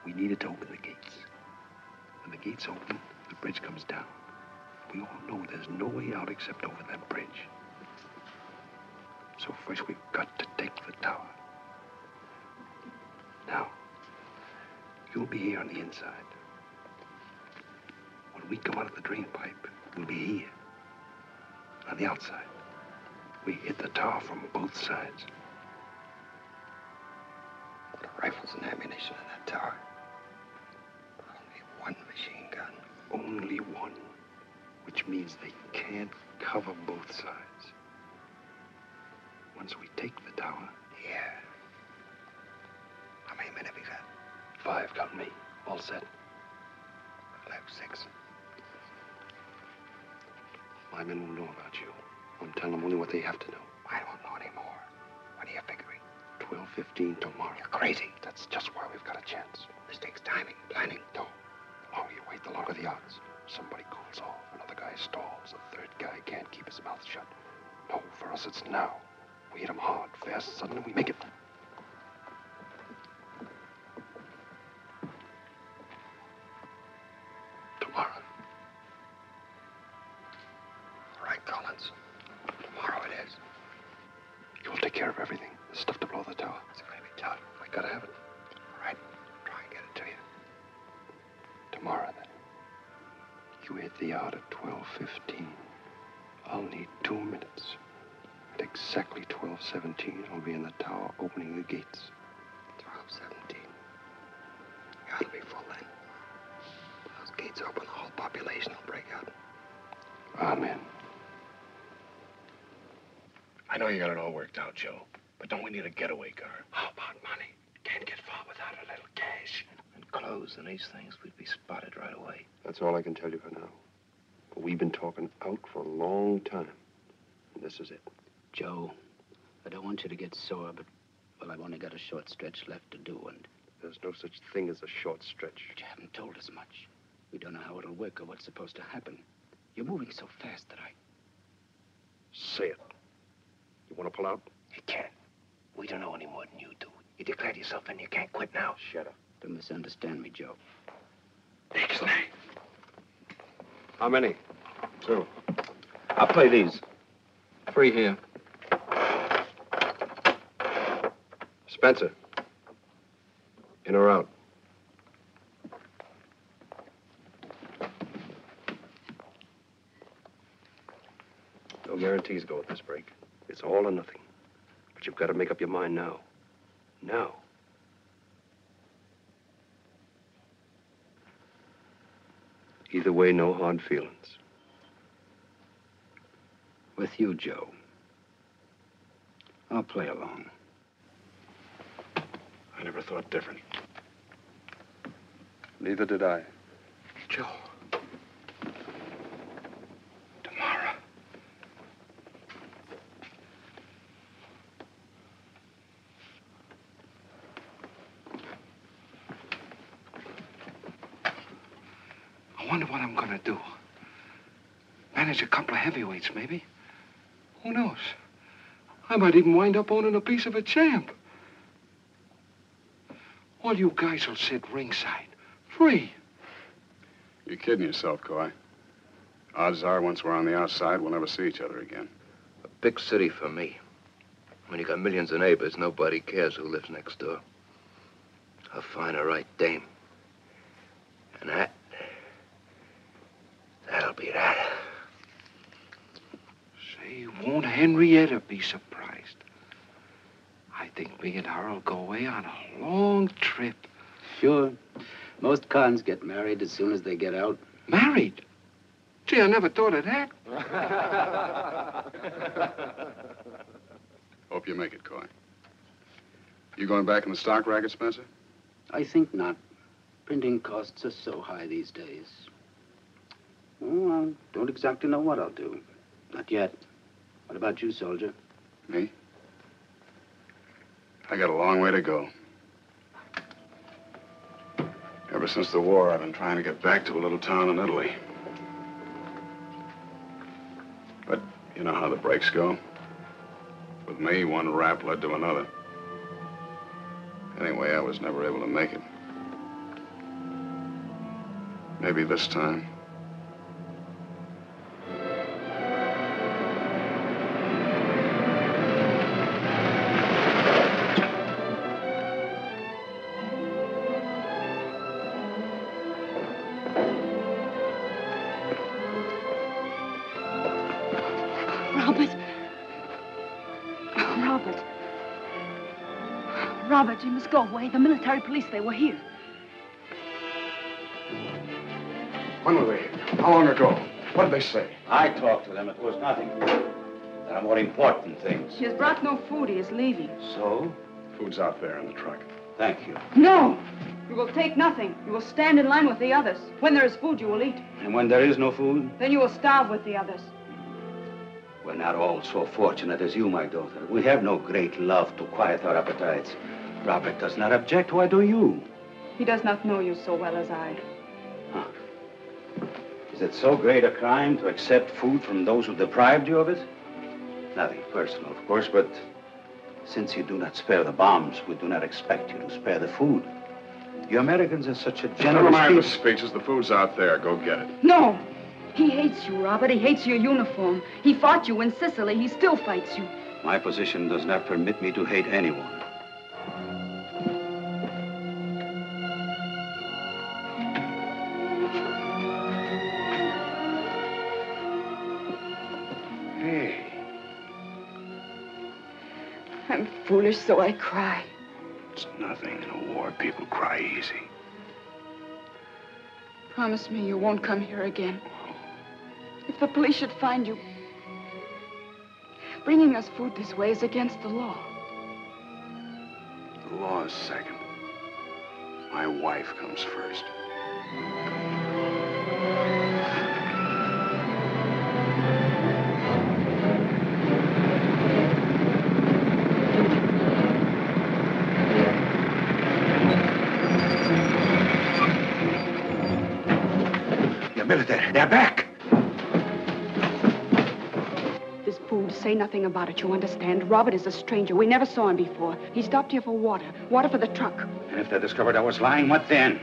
We needed to open the gates. When the gates open, the bridge comes down. We all know there's no way out except over that bridge. So first we've got to take the tower. Now, you'll be here on the inside. When we come out of the drain pipe, we'll be here. On the outside, we hit the tower from both sides. The rifles and ammunition in that tower. Only one machine gun. Only one. Which means they can't cover both sides. Once we take the tower... Yeah. How many men have you got? 5, count me. All set. I'll have 6. My men won't know about you. I'm telling them only what they have to know. I don't know anymore. What are you figuring? 12:15 tomorrow. You're crazy. That's just why we've got a chance. This takes timing, planning. No. The longer you wait, the longer the odds. Somebody cools off, another guy stalls, the third guy can't keep his mouth shut. No, for us it's now. We hit him hard, fast, suddenly we make it. of everything. There's stuff to blow the tower. It's going to be tough. I gotta have it. All right, try and get it to you. Tomorrow, then. You hit the yard at 12:15. I'll need 2 minutes. At exactly 12:17, I'll be in the tower opening the gates. 12:17. Yeah, it'll be full then. Those gates open, the whole population will break out. Amen. I know you got it all worked out, Joe, but don't we need a getaway car? How about money? Can't get far without a little cash. And clothes and these things, we'd be spotted right away. That's all I can tell you for now. But we've been talking out for a long time, and this is it. Joe, I don't want you to get sore, but, well, I've only got a short stretch left to do, and... There's no such thing as a short stretch. But you haven't told us much. We don't know how it'll work or what's supposed to happen. You're moving so fast that I... Say it. You want to pull out? You can't. We don't know any more than you do. You declared yourself and you can't quit now. Shut up. Don't misunderstand me, Joe. Next night. How many? 2. I'll play these. 3 here. Spencer. In or out? No guarantees go at this break. It's all or nothing. But you've got to make up your mind now. Now. Either way, no hard feelings. With you, Joe. I'll play along. I never thought different. Neither did I. Joe. A couple of heavyweights, maybe. Who knows? I might even wind up owning a piece of a champ. All you guys will sit ringside, free. You're kidding yourself, Coy. Odds are, once we're on the outside, we'll never see each other again. A big city for me. When you got millions of neighbors, nobody cares who lives next door. I'll find a right dame. And that'll be that. Won't Henrietta be surprised? I think me and her will go away on a long trip. Sure. Most cons get married as soon as they get out. Married? Gee, I never thought of that. Hope you make it, Coy. You going back in the stock racket, Spencer? I think not. Printing costs are so high these days. Oh, I don't exactly know what I'll do. Not yet. What about you, Soldier? Me? I got a long way to go. Ever since the war, I've been trying to get back to a little town in Italy. But you know how the breaks go. With me, one rap led to another. Anyway, I was never able to make it. Maybe this time. Robert, you must go away. The military police, they were here. When were they? How long ago? What did they say? I talked to them. It was nothing. There are more important things. He has brought no food. He is leaving. So? Food's out there in the truck. Thank you. No! You will take nothing. You will stand in line with the others. When there is food, you will eat. And when there is no food? Then you will starve with the others. We're not all so fortunate as you, my daughter. We have no great love to quiet our appetites. Robert does not object. Why do you? He does not know you so well as I. Huh. Is it so great a crime to accept food from those who deprived you of it? Nothing personal, of course, but since you do not spare the bombs, we do not expect you to spare the food. You Americans are such a generous people. Never mind the speeches. The food's out there. Go get it. No. He hates you, Robert. He hates your uniform. He fought you in Sicily. He still fights you. My position does not permit me to hate anyone. Hey. I'm foolish, so I cry. It's nothing. In a war, people cry easy. Promise me you won't come here again. If the police should find you, bringing us food this way is against the law. The law is second. My wife comes first. They're back. This food, say nothing about it, you understand? Robert is a stranger. We never saw him before. He stopped here for water. Water for the truck. And if they discovered I was lying, what then?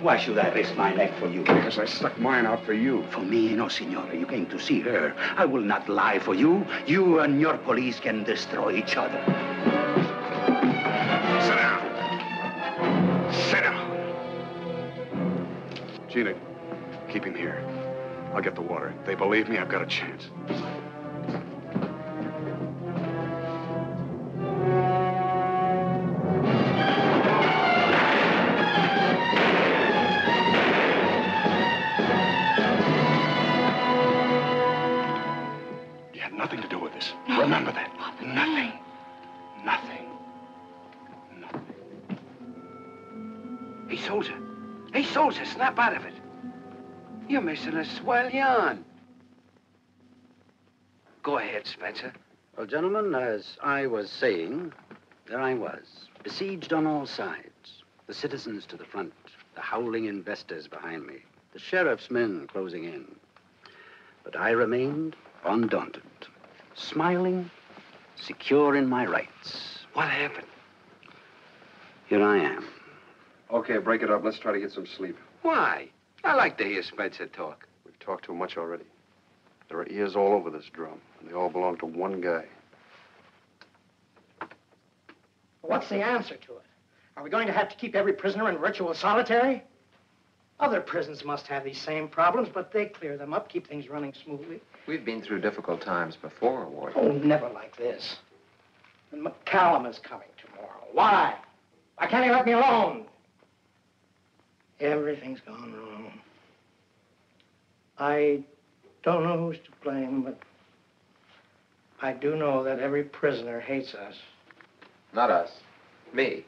Why should I risk my neck for you? Because I stuck mine out for you. For me, no, Signora. You came to see her. I will not lie for you. You and your police can destroy each other. Sit down. Sit down. Gina. Keep him here. I'll get the water. If they believe me, I've got a chance. You had nothing to do with this. No. Remember that. Nothing. Nothing. Nothing. Nothing. Hey, soldier. Hey, soldier, snap out of it. You're missing a swell yarn. Go ahead, Spencer. Well, gentlemen, as I was saying, there I was, besieged on all sides. The citizens to the front, the howling investors behind me, the sheriff's men closing in. But I remained undaunted, smiling, secure in my rights. What happened? Here I am. Okay, break it up. Let's try to get some sleep. Why? I like to hear Spencer talk. We've talked too much already. There are ears all over this drum, and they all belong to one guy. What's the answer to it? Are we going to have to keep every prisoner in virtual solitary? Other prisons must have these same problems, but they clear them up, keep things running smoothly. We've been through difficult times before, Warden. Oh, never like this. And McCallum is coming tomorrow. Why? Why can't he let me alone? Everything's gone wrong. I don't know who's to blame, but I do know that every prisoner hates us. Not us. Me.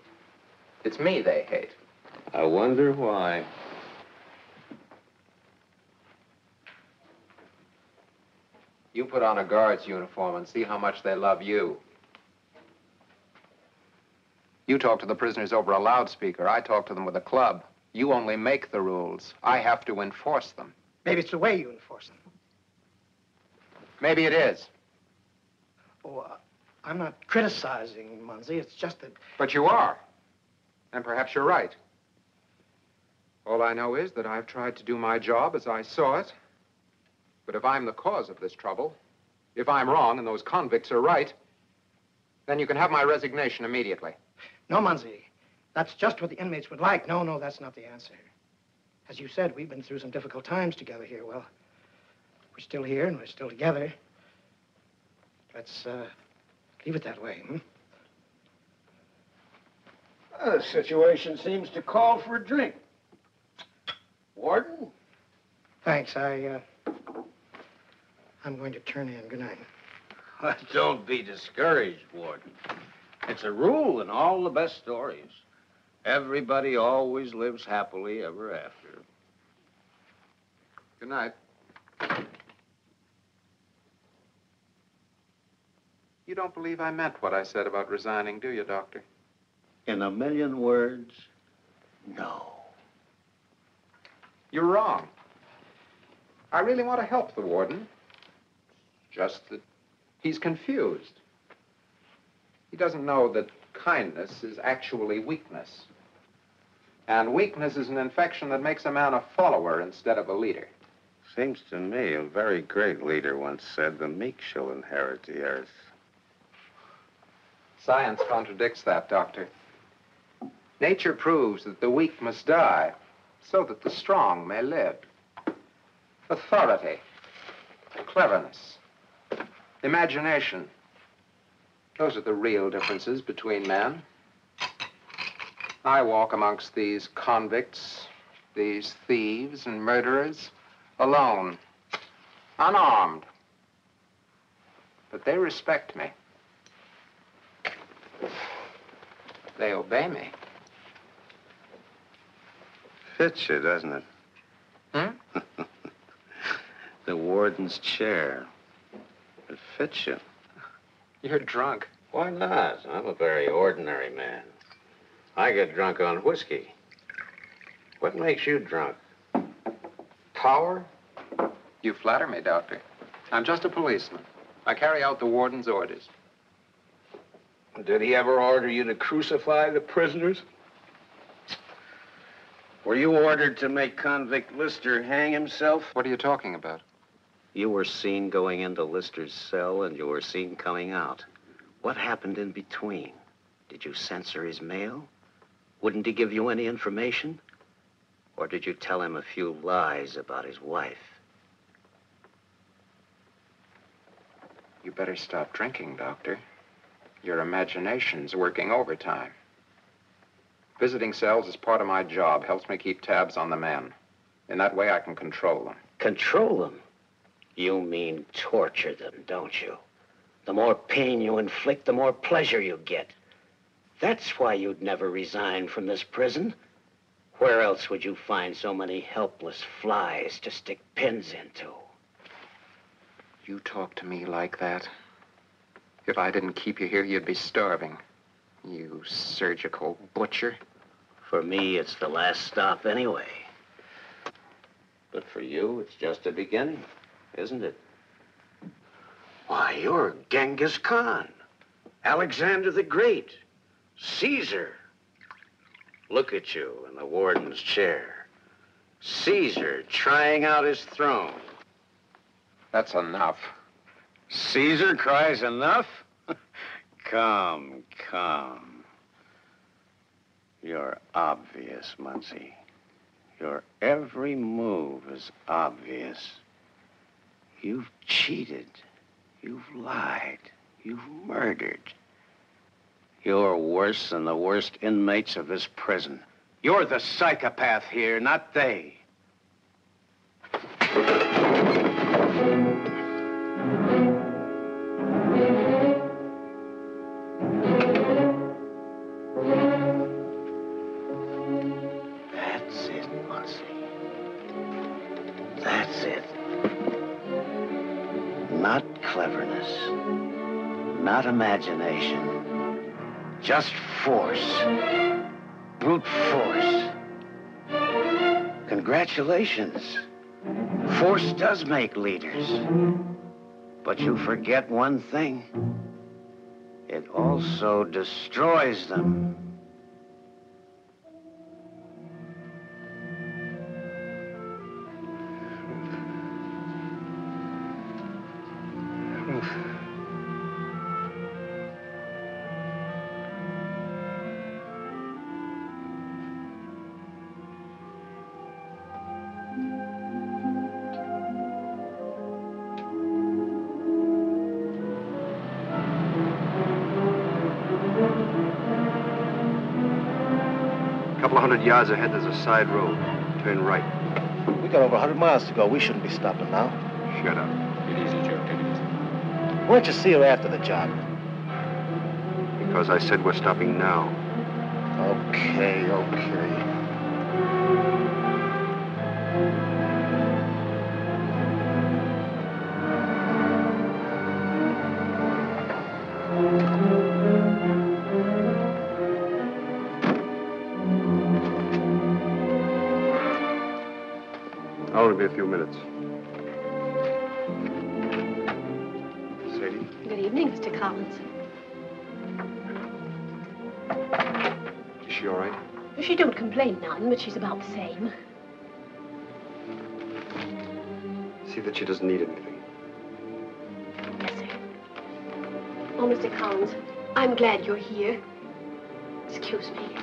It's me they hate. I wonder why. You put on a guard's uniform and see how much they love you. You talk to the prisoners over a loudspeaker. I talk to them with a club. You only make the rules. I have to enforce them. Maybe it's the way you enforce them. Maybe it is. Oh, I'm not criticizing Munsey. It's just that... But you are. And perhaps you're right. All I know is that I've tried to do my job as I saw it. But if I'm the cause of this trouble, if I'm wrong and those convicts are right, then you can have my resignation immediately. No, Munsey. That's just what the inmates would like. No, no, that's not the answer. As you said, we've been through some difficult times together here. Well, we're still here and we're still together. Let's leave it that way, hmm? The situation seems to call for a drink. Warden? Thanks, I'm going to turn in. Good night. Don't be discouraged, Warden. It's a rule in all the best stories. Everybody always lives happily ever after. Good night. You don't believe I meant what I said about resigning, do you, Doctor? In a million words, no. You're wrong. I really want to help the warden. Just that he's confused. He doesn't know that kindness is actually weakness. And weakness is an infection that makes a man a follower instead of a leader. Seems to me a very great leader once said, the meek shall inherit the earth. Science contradicts that, Doctor. Nature proves that the weak must die so that the strong may live. Authority, cleverness, imagination. Those are the real differences between men. I walk amongst these convicts, these thieves and murderers, alone, unarmed. But they respect me. They obey me. Fits you, doesn't it? Hmm? The warden's chair. It fits you. You're drunk. Why not? I'm a very ordinary man. I get drunk on whiskey. What makes you drunk? Power? You flatter me, Doctor. I'm just a policeman. I carry out the warden's orders. Did he ever order you to crucify the prisoners? Were you ordered to make convict Lister hang himself? What are you talking about? You were seen going into Lister's cell and you were seen coming out. What happened in between? Did you censor his mail? Wouldn't he give you any information? Or did you tell him a few lies about his wife? You better stop drinking, Doctor. Your imagination's working overtime. Visiting cells is part of my job. Helps me keep tabs on the men. In that way, I can control them. Control them? You mean torture them, don't you? The more pain you inflict, the more pleasure you get. That's why you'd never resign from this prison. Where else would you find so many helpless flies to stick pins into? You talk to me like that. If I didn't keep you here, you'd be starving. You surgical butcher. For me, it's the last stop anyway. But for you, it's just a beginning, isn't it? Why, you're Genghis Khan, Alexander the Great, Caesar. Look at you in the warden's chair. Caesar trying out his throne. That's enough. Caesar cries enough? Come, come. You're obvious, Muncie. Your every move is obvious. You've cheated. You've lied. You've murdered. You're worse than the worst inmates of this prison. You're the psychopath here, not they. Not imagination, just force, brute force. Congratulations, force does make leaders. But you forget one thing, it also destroys them. Yards ahead, there's a side road. Turn right. We got over 100 miles to go. We shouldn't be stopping now. Shut up. Get easy, Joe. Take it easy. Why don't you see her after the job? Because I said we're stopping now. Okay, okay. Be a few minutes. Sadie? Good evening, Mr. Collins. Is she all right? She don't complain none, but she's about the same. See that she doesn't need anything. Yes, sir. Oh, Mr. Collins, I'm glad you're here. Excuse me.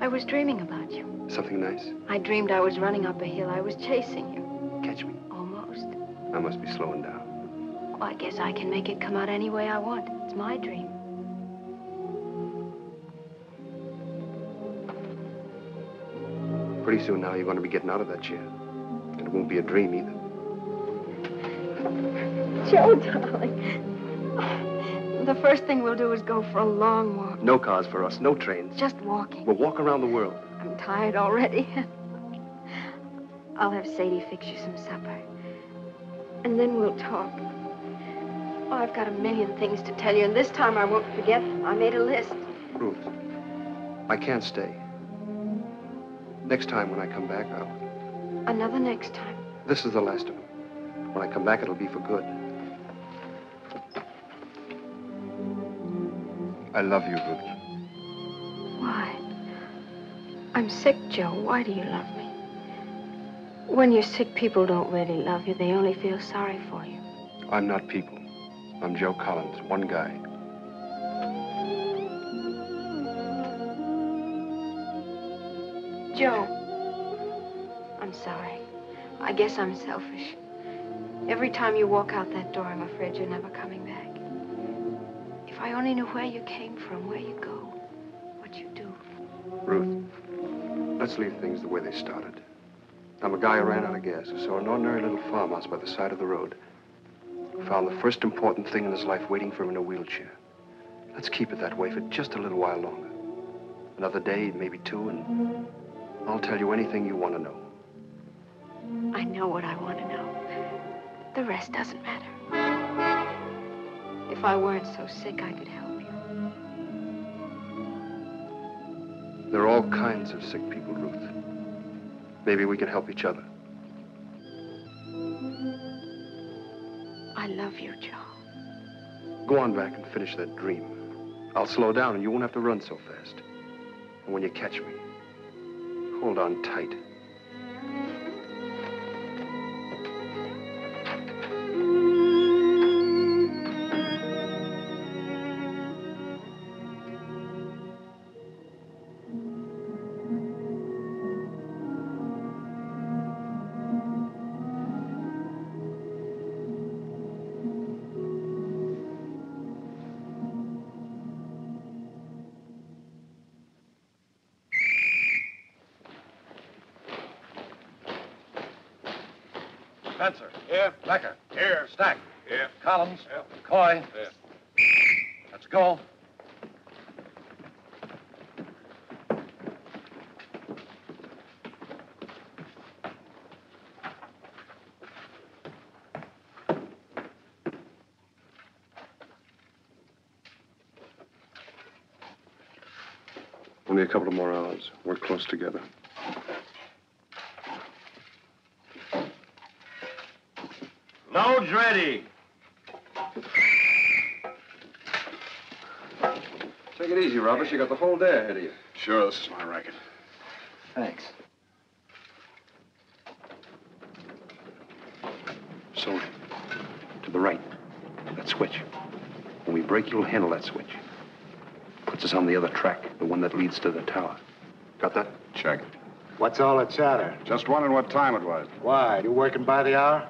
I was dreaming about you. Something nice? I dreamed I was running up a hill. I was chasing you. Catch me? Almost. I must be slowing down. Oh, I guess I can make it come out any way I want. It's my dream. Pretty soon now, you're going to be getting out of that chair. And it won't be a dream either. Joe, darling. The first thing we'll do is go for a long walk. No cars for us, no trains. Just walking. We'll walk around the world. I'm tired already. I'll have Sadie fix you some supper. And then we'll talk. Oh, I've got a million things to tell you, and this time I won't forget them. I made a list. Ruth, I can't stay. Next time when I come back, I'll... Another next time? This is the last of them. When I come back, it'll be for good. I love you, Ruth. Why? I'm sick, Joe. Why do you love me? When you're sick, people don't really love you. They only feel sorry for you. I'm not people. I'm Joe Collins, one guy. Joe. I'm sorry. I guess I'm selfish. Every time you walk out that door, I'm afraid you're never coming back. If I only knew where you came from, where you go, what you do. Ruth, let's leave things the way they started. I'm a guy who ran out of gas, who saw an ordinary little farmhouse by the side of the road, who found the first important thing in his life waiting for him in a wheelchair. Let's keep it that way for just a little while longer. Another day, maybe two, and I'll tell you anything you want to know. I know what I want to know. The rest doesn't matter. If I weren't so sick, I could help you. There are all kinds of sick people, Ruth. Maybe we can help each other. I love you, Joe. Go on back and finish that dream. I'll slow down and you won't have to run so fast. And when you catch me, hold on tight. Spencer. Here. Becker. Here. Stack. Here. Collins. Here. Coy. Here. Let's go. Only a couple of more hours. We're close together. Load's ready. Take it easy, Roberts. You got the whole day ahead of you. Sure, this is my racket. Thanks. Soldier, to the right. That switch. When we break, you'll handle that switch. Puts us on the other track, the one that leads to the tower. Got that? Check. What's all the chatter? Just wondering what time it was. Why? You working by the hour?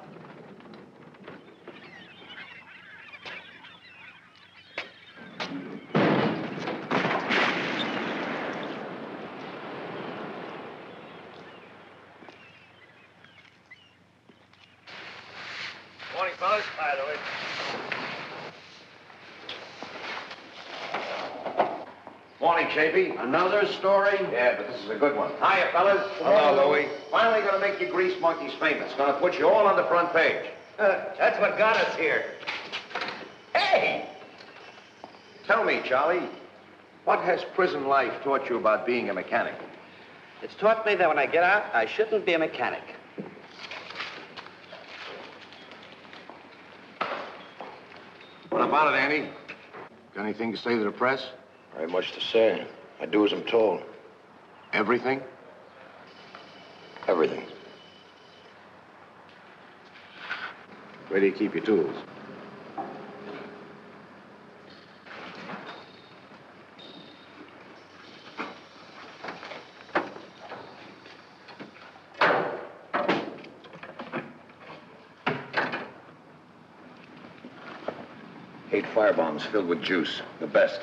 Morning, Chapey. Another story? Yeah, but this is a good one. Hiya, fellas. Hello, Louie. Finally gonna make you grease monkeys famous. Gonna put you all on the front page. That's what got us here. Hey! Tell me, Charlie, what has prison life taught you about being a mechanic? It's taught me that when I get out, I shouldn't be a mechanic. What about it, Andy? Got anything to say to the press? I ain't much to say. I do as I'm told. Everything? Everything. Where do you keep your tools? Eight firebombs filled with juice, the best.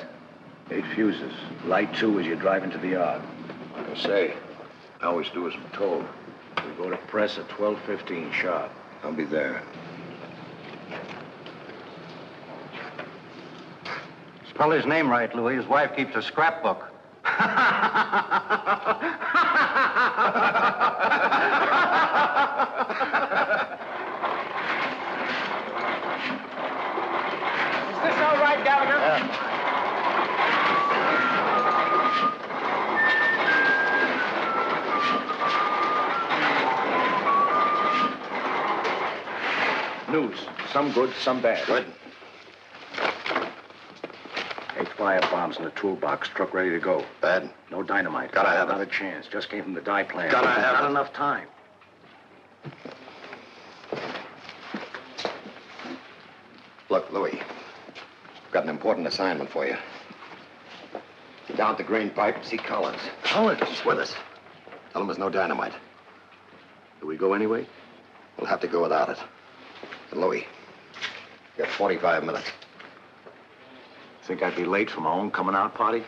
8 fuses. Light 2 as you drive into the yard. Like I say, I always do as I'm told. We go to press at 12:15 sharp. I'll be there. Spell his name right, Louis. His wife keeps a scrapbook. Is this all right, Gallagher? Yeah. News. Some good, some bad. Good. 8 firebombs in the toolbox. Truck ready to go. Bad? No dynamite. Gotta have it. Not a chance. Just came from the dye plant. Gotta have it. Not enough time. Look, Louie. I've got an important assignment for you. Down at the grain pipe, see Collins. Collins? He's with us. Tell him there's no dynamite. Do we go anyway? We'll have to go without it. Louie, you got 45 minutes. Think I'd be late for my own coming out party?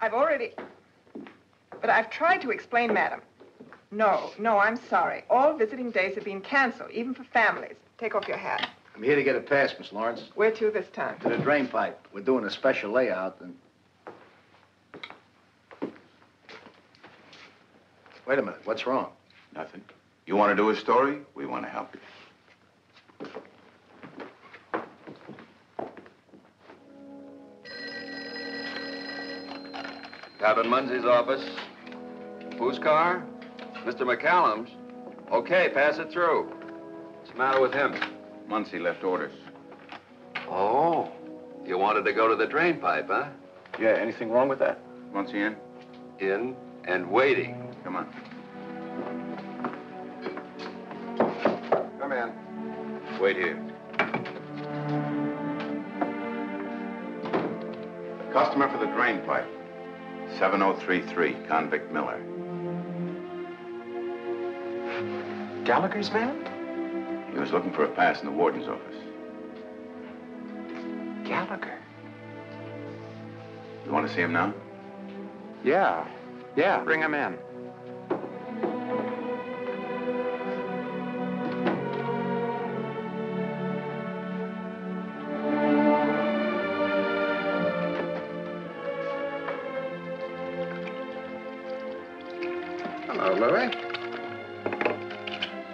But I've tried to explain, madam. No, I'm sorry. All visiting days have been canceled, even for families. Take off your hat. I'm here to get a pass, Miss Lawrence. Where to this time? To the drain pipe. We're doing a special layout and... Wait a minute, what's wrong? Nothing. You want to do a story? We want to help you. Captain Munsey's office. Whose car? Mr. McCallum's. Okay, pass it through. What's the matter with him? Munsey left orders. Oh. You wanted to go to the drain pipe, huh? Yeah, anything wrong with that? Munsey in? In and waiting. Come on. Wait here. The customer for the drain pipe, 7033, Convict Miller. Gallagher's man? He was looking for a pass in the warden's office. Gallagher? You want to see him now? Yeah, bring him in.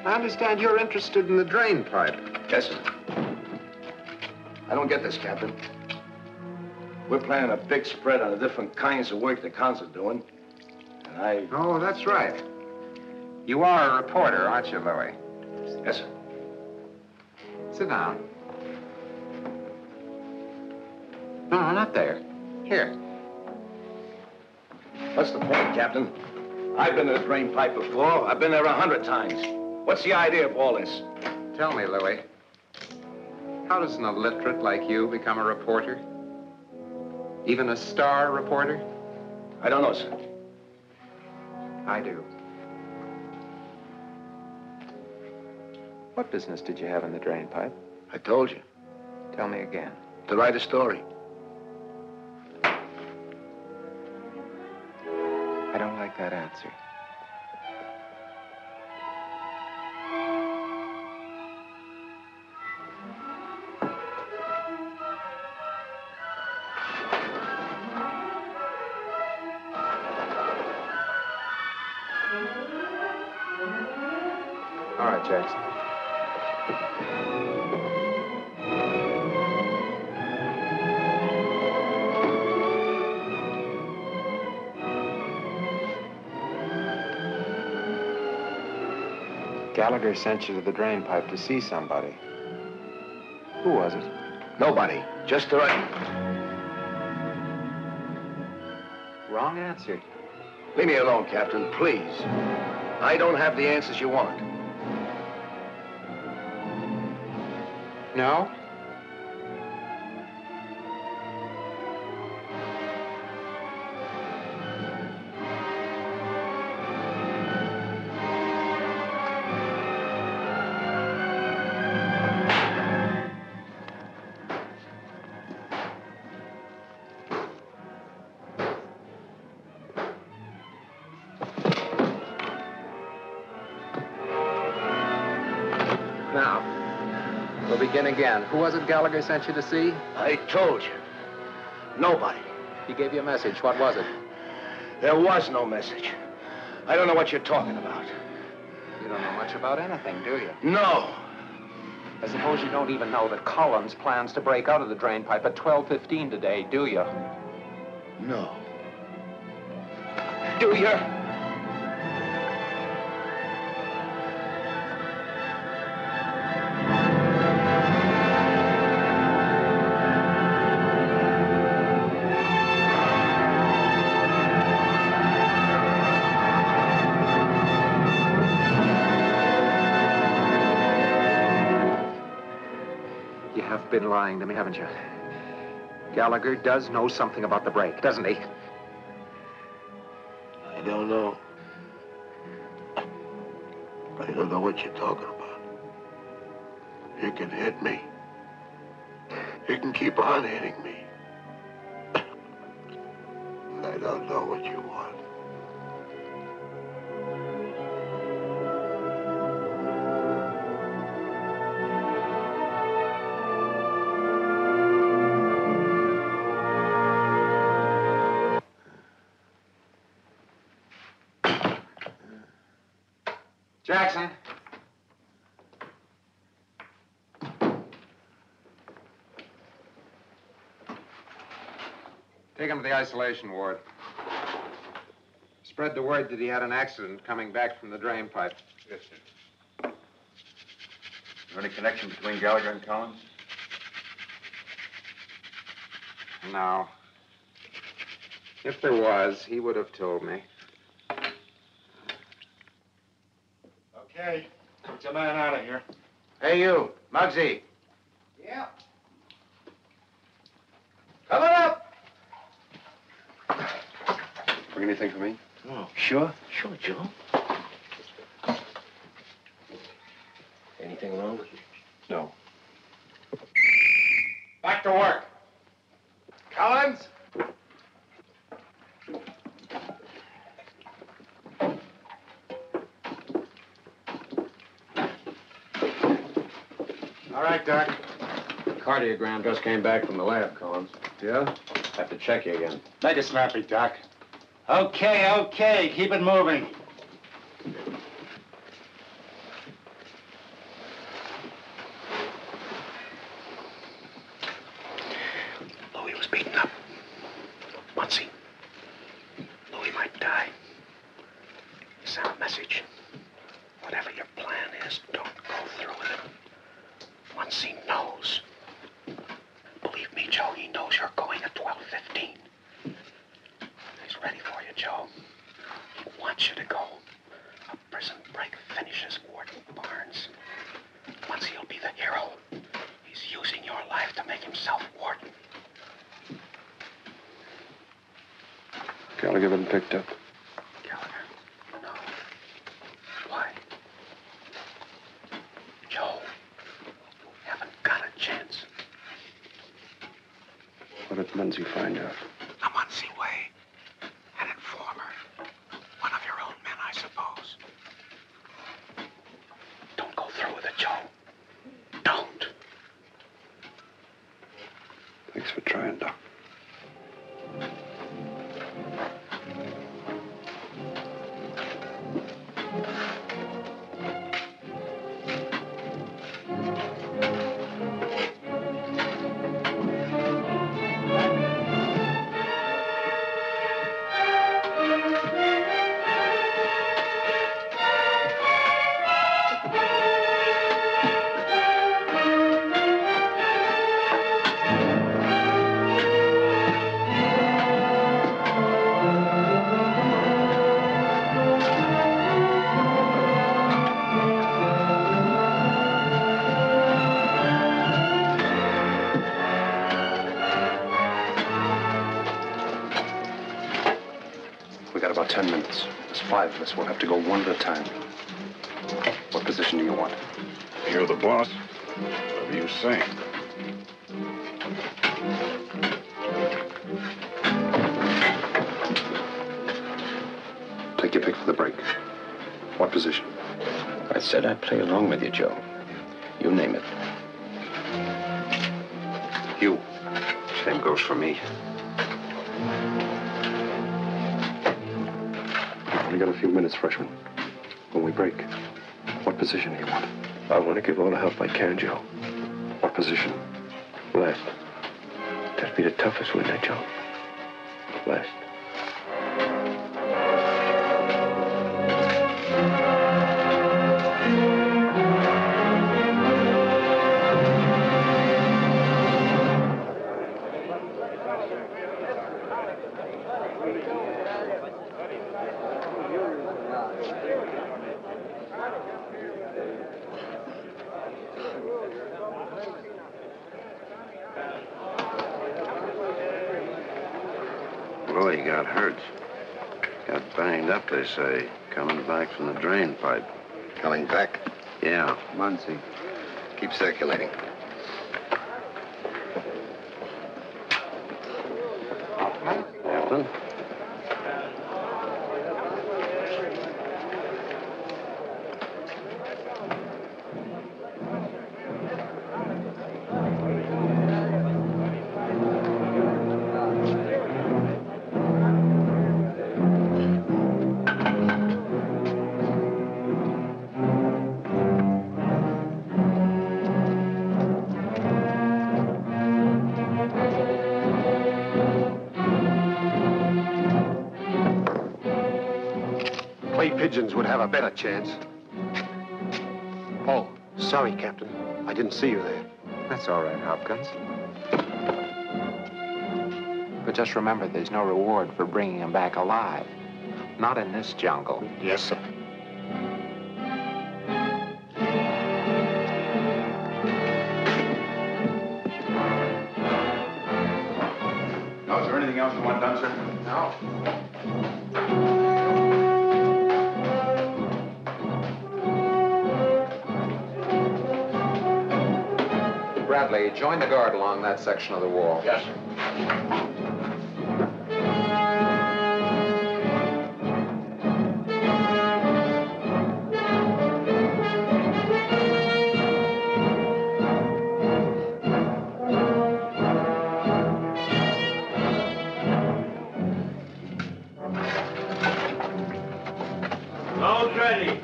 I understand you're interested in the drain pipe. Yes, sir. I don't get this, Captain. We're planning a big spread on the different kinds of work the cons are doing, and I... Oh, that's right. You are a reporter, aren't you, Louie? Yes, sir. Sit down. No, not there. Here. What's the point, Captain? I've been to the drain pipe before. I've been there 100 times. What's the idea of all this? Tell me, Louie, how does an illiterate like you become a reporter? Even a star reporter? I don't know, sir. I do. What business did you have in the drain pipe? I told you. Tell me again. To write a story. I don't like that answer. right, Jackson. Gallagher sent you to the drain pipe to see somebody. Who was it? Nobody. Just the right. Wrong answer. Leave me alone, Captain, please. I don't have the answers you want. No? Again, who was it Gallagher sent you to see? I told you. Nobody. He gave you a message. What was it? There was no message. I don't know what you're talking about. You don't know much about anything, do you? No. I suppose you don't even know that Collins plans to break out of the drain pipe at 12:15 today, do you? No. Do you? You've been lying to me, haven't you? Gallagher does know something about the break, doesn't he? I don't know. I don't know what you're talking about. You can hit me. You can keep on hitting me. I don't know what you want. Jackson. Take him to the isolation ward. Spread the word that he had an accident coming back from the drain pipe. Yes, sir. Is there any connection between Gallagher and Collins? No. If there was, he would have told me. Hey, get your man out of here. Hey, you, Muggsy. Yeah. Coming up. Bring anything for me? Oh, sure. Sure, Joe. Anything wrong? No. Back to work. Collins? All right, Doc. The cardiogram just came back from the lab, Collins. Yeah? Have to check you again. Make it snappy, Doc. Okay, okay. Keep it moving. Louis was beaten up. Muncie. Louis might die. You sent a message. Whatever your plan is, don't go through with it. Once he knows. Believe me, Joe, he knows you're going at 12:15. He's ready for you, Joe. He wants you to go. A prison break finishes Warden Barnes. Once he'll be the hero. He's using your life to make himself Warden. Gallagher been picked up. Gallagher? No. Why? Joe. Chance. What did Munsey find out? The Munsey way. An informer. One of your own men, I suppose. Don't go through with it, Joe. Don't. Thanks for trying, Doc. got about 10 minutes. There's 5 of us. We'll have to go one at a time. What position do you want? You're the boss. Whatever you say. Take your pick for the break. What position? I said I'd play along with you, Joe. You name it. You. Same goes for me. We got a few minutes, freshman. When we break, what position do you want? I want to give all the help I can, Joe. What position? Last. That'd be the toughest one, that Joe. Last. Louie got hurt. Got banged up, they say, coming back from the drain pipe. Coming back? Yeah. Muncie. Keep circulating. Captain? Would have a better chance. Oh, sorry, Captain. I didn't see you there. That's all right, Hopkins. But just remember, there's no reward for bringing him back alive. Not in this jungle. Yes, sir. No, is there anything else you want done, sir? No. Join the guard along that section of the wall. Yes, sir. Load's ready.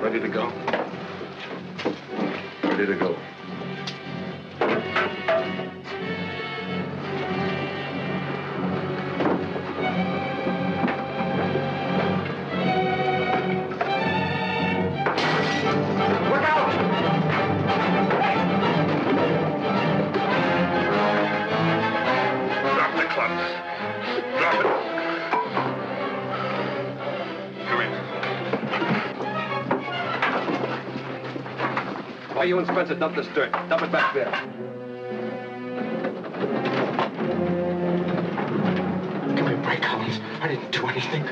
Ready to go. Ready to go. Why, you and Spencer dump this dirt. Dump it back there. Give me a break, Collins. I didn't do anything.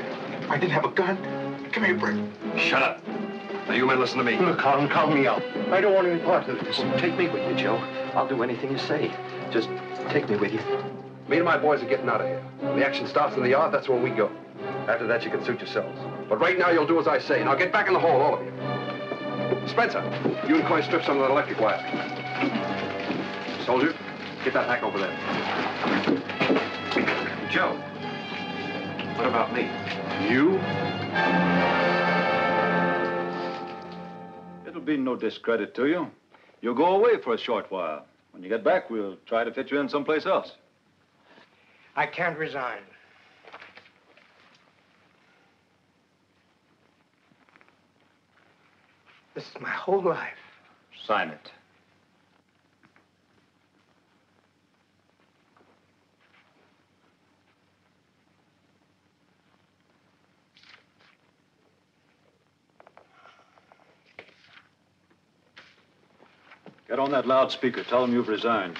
I didn't have a gun. Give me a break. Shut up. Now, you men, listen to me. Look, Collins, calm me out. I don't want any part of this. Well, take me with you, Joe. I'll do anything you say. Just take me with you. Me and my boys are getting out of here. When the action starts in the yard, that's where we go. After that, you can suit yourselves. But right now, you'll do as I say. Now, get back in the hole, all of you. Spencer, you and Coy strip some of that electric wire. Soldier, get that hack over there. Joe, what about me? You? It'll be no discredit to you. You'll go away for a short while. When you get back, we'll try to fit you in someplace else. I can't resign. This is my whole life. Sign it. Get on that loudspeaker. Tell them you've resigned.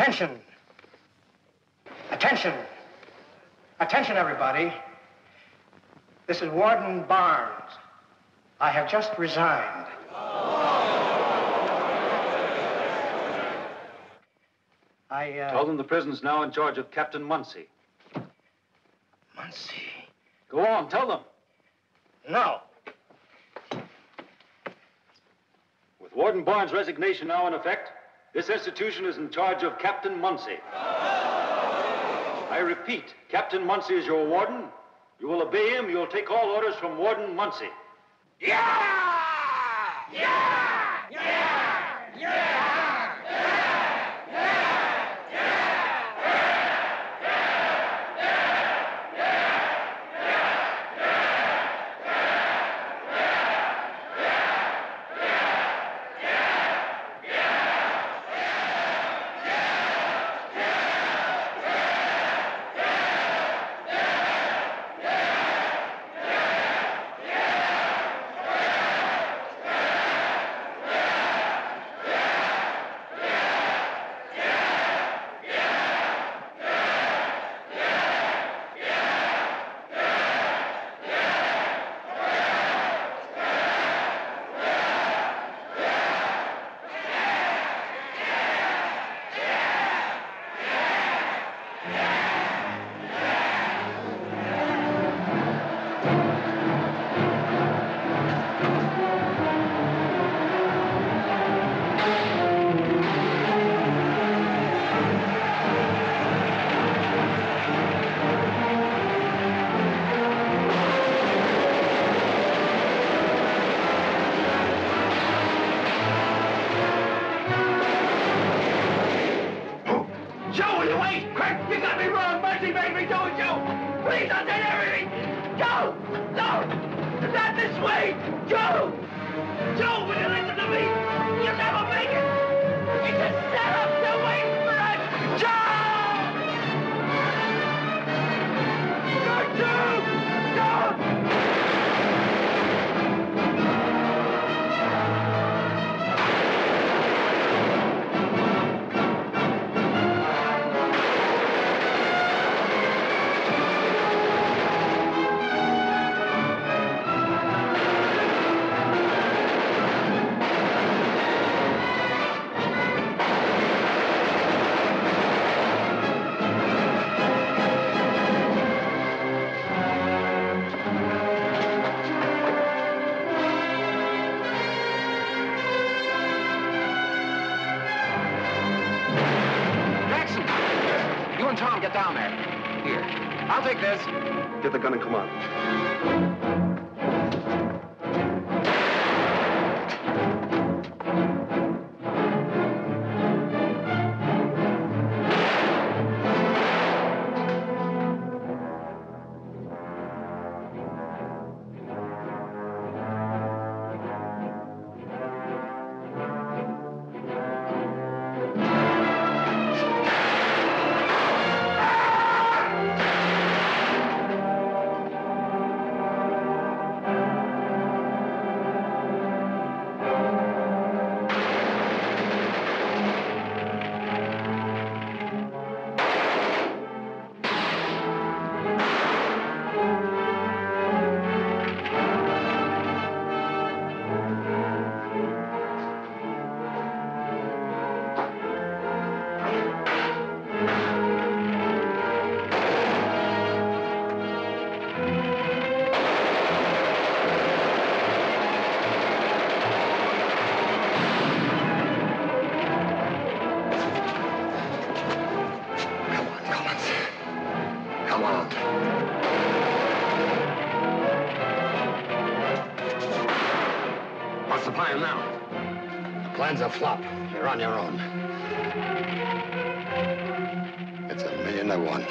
Attention! Attention! Attention, everybody. This is Warden Barnes. I have just resigned. Told them the prison's now in charge of Captain Munsey. Munsey? Go on, tell them. No. With Warden Barnes' resignation now in effect, this institution is in charge of Captain Munsey. I repeat, Captain Munsey is your warden. You will obey him. You'll take all orders from Warden Munsey. Yeah! Yeah! Yeah! Yeah! Yeah! Get the gun and come on. It's a flop. You're on your own. It's a million to one.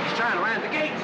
He's trying to land the gates.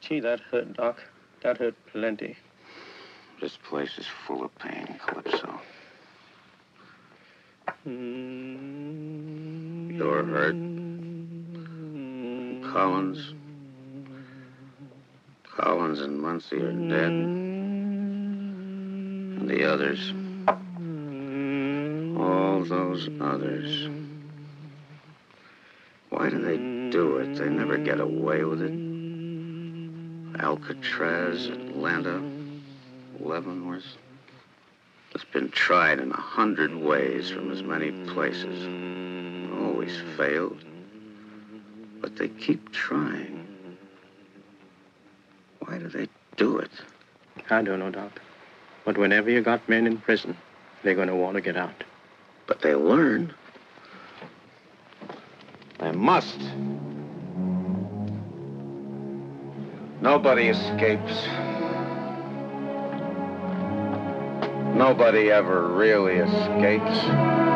Gee, that hurt, Doc. That hurt plenty. This place is full of pain, Calypso. You're hurt. Collins and Muncie are dead. And the others. All those others. Why do they do it? They never get away with it. Alcatraz, Atlanta, Leavenworth. It's been tried in 100 ways from as many places. Always failed. But they keep trying. Why do they do it? I don't know, Doc. But whenever you got men in prison, they're going to want to get out. But they learn. They must. Nobody escapes. Nobody ever really escapes.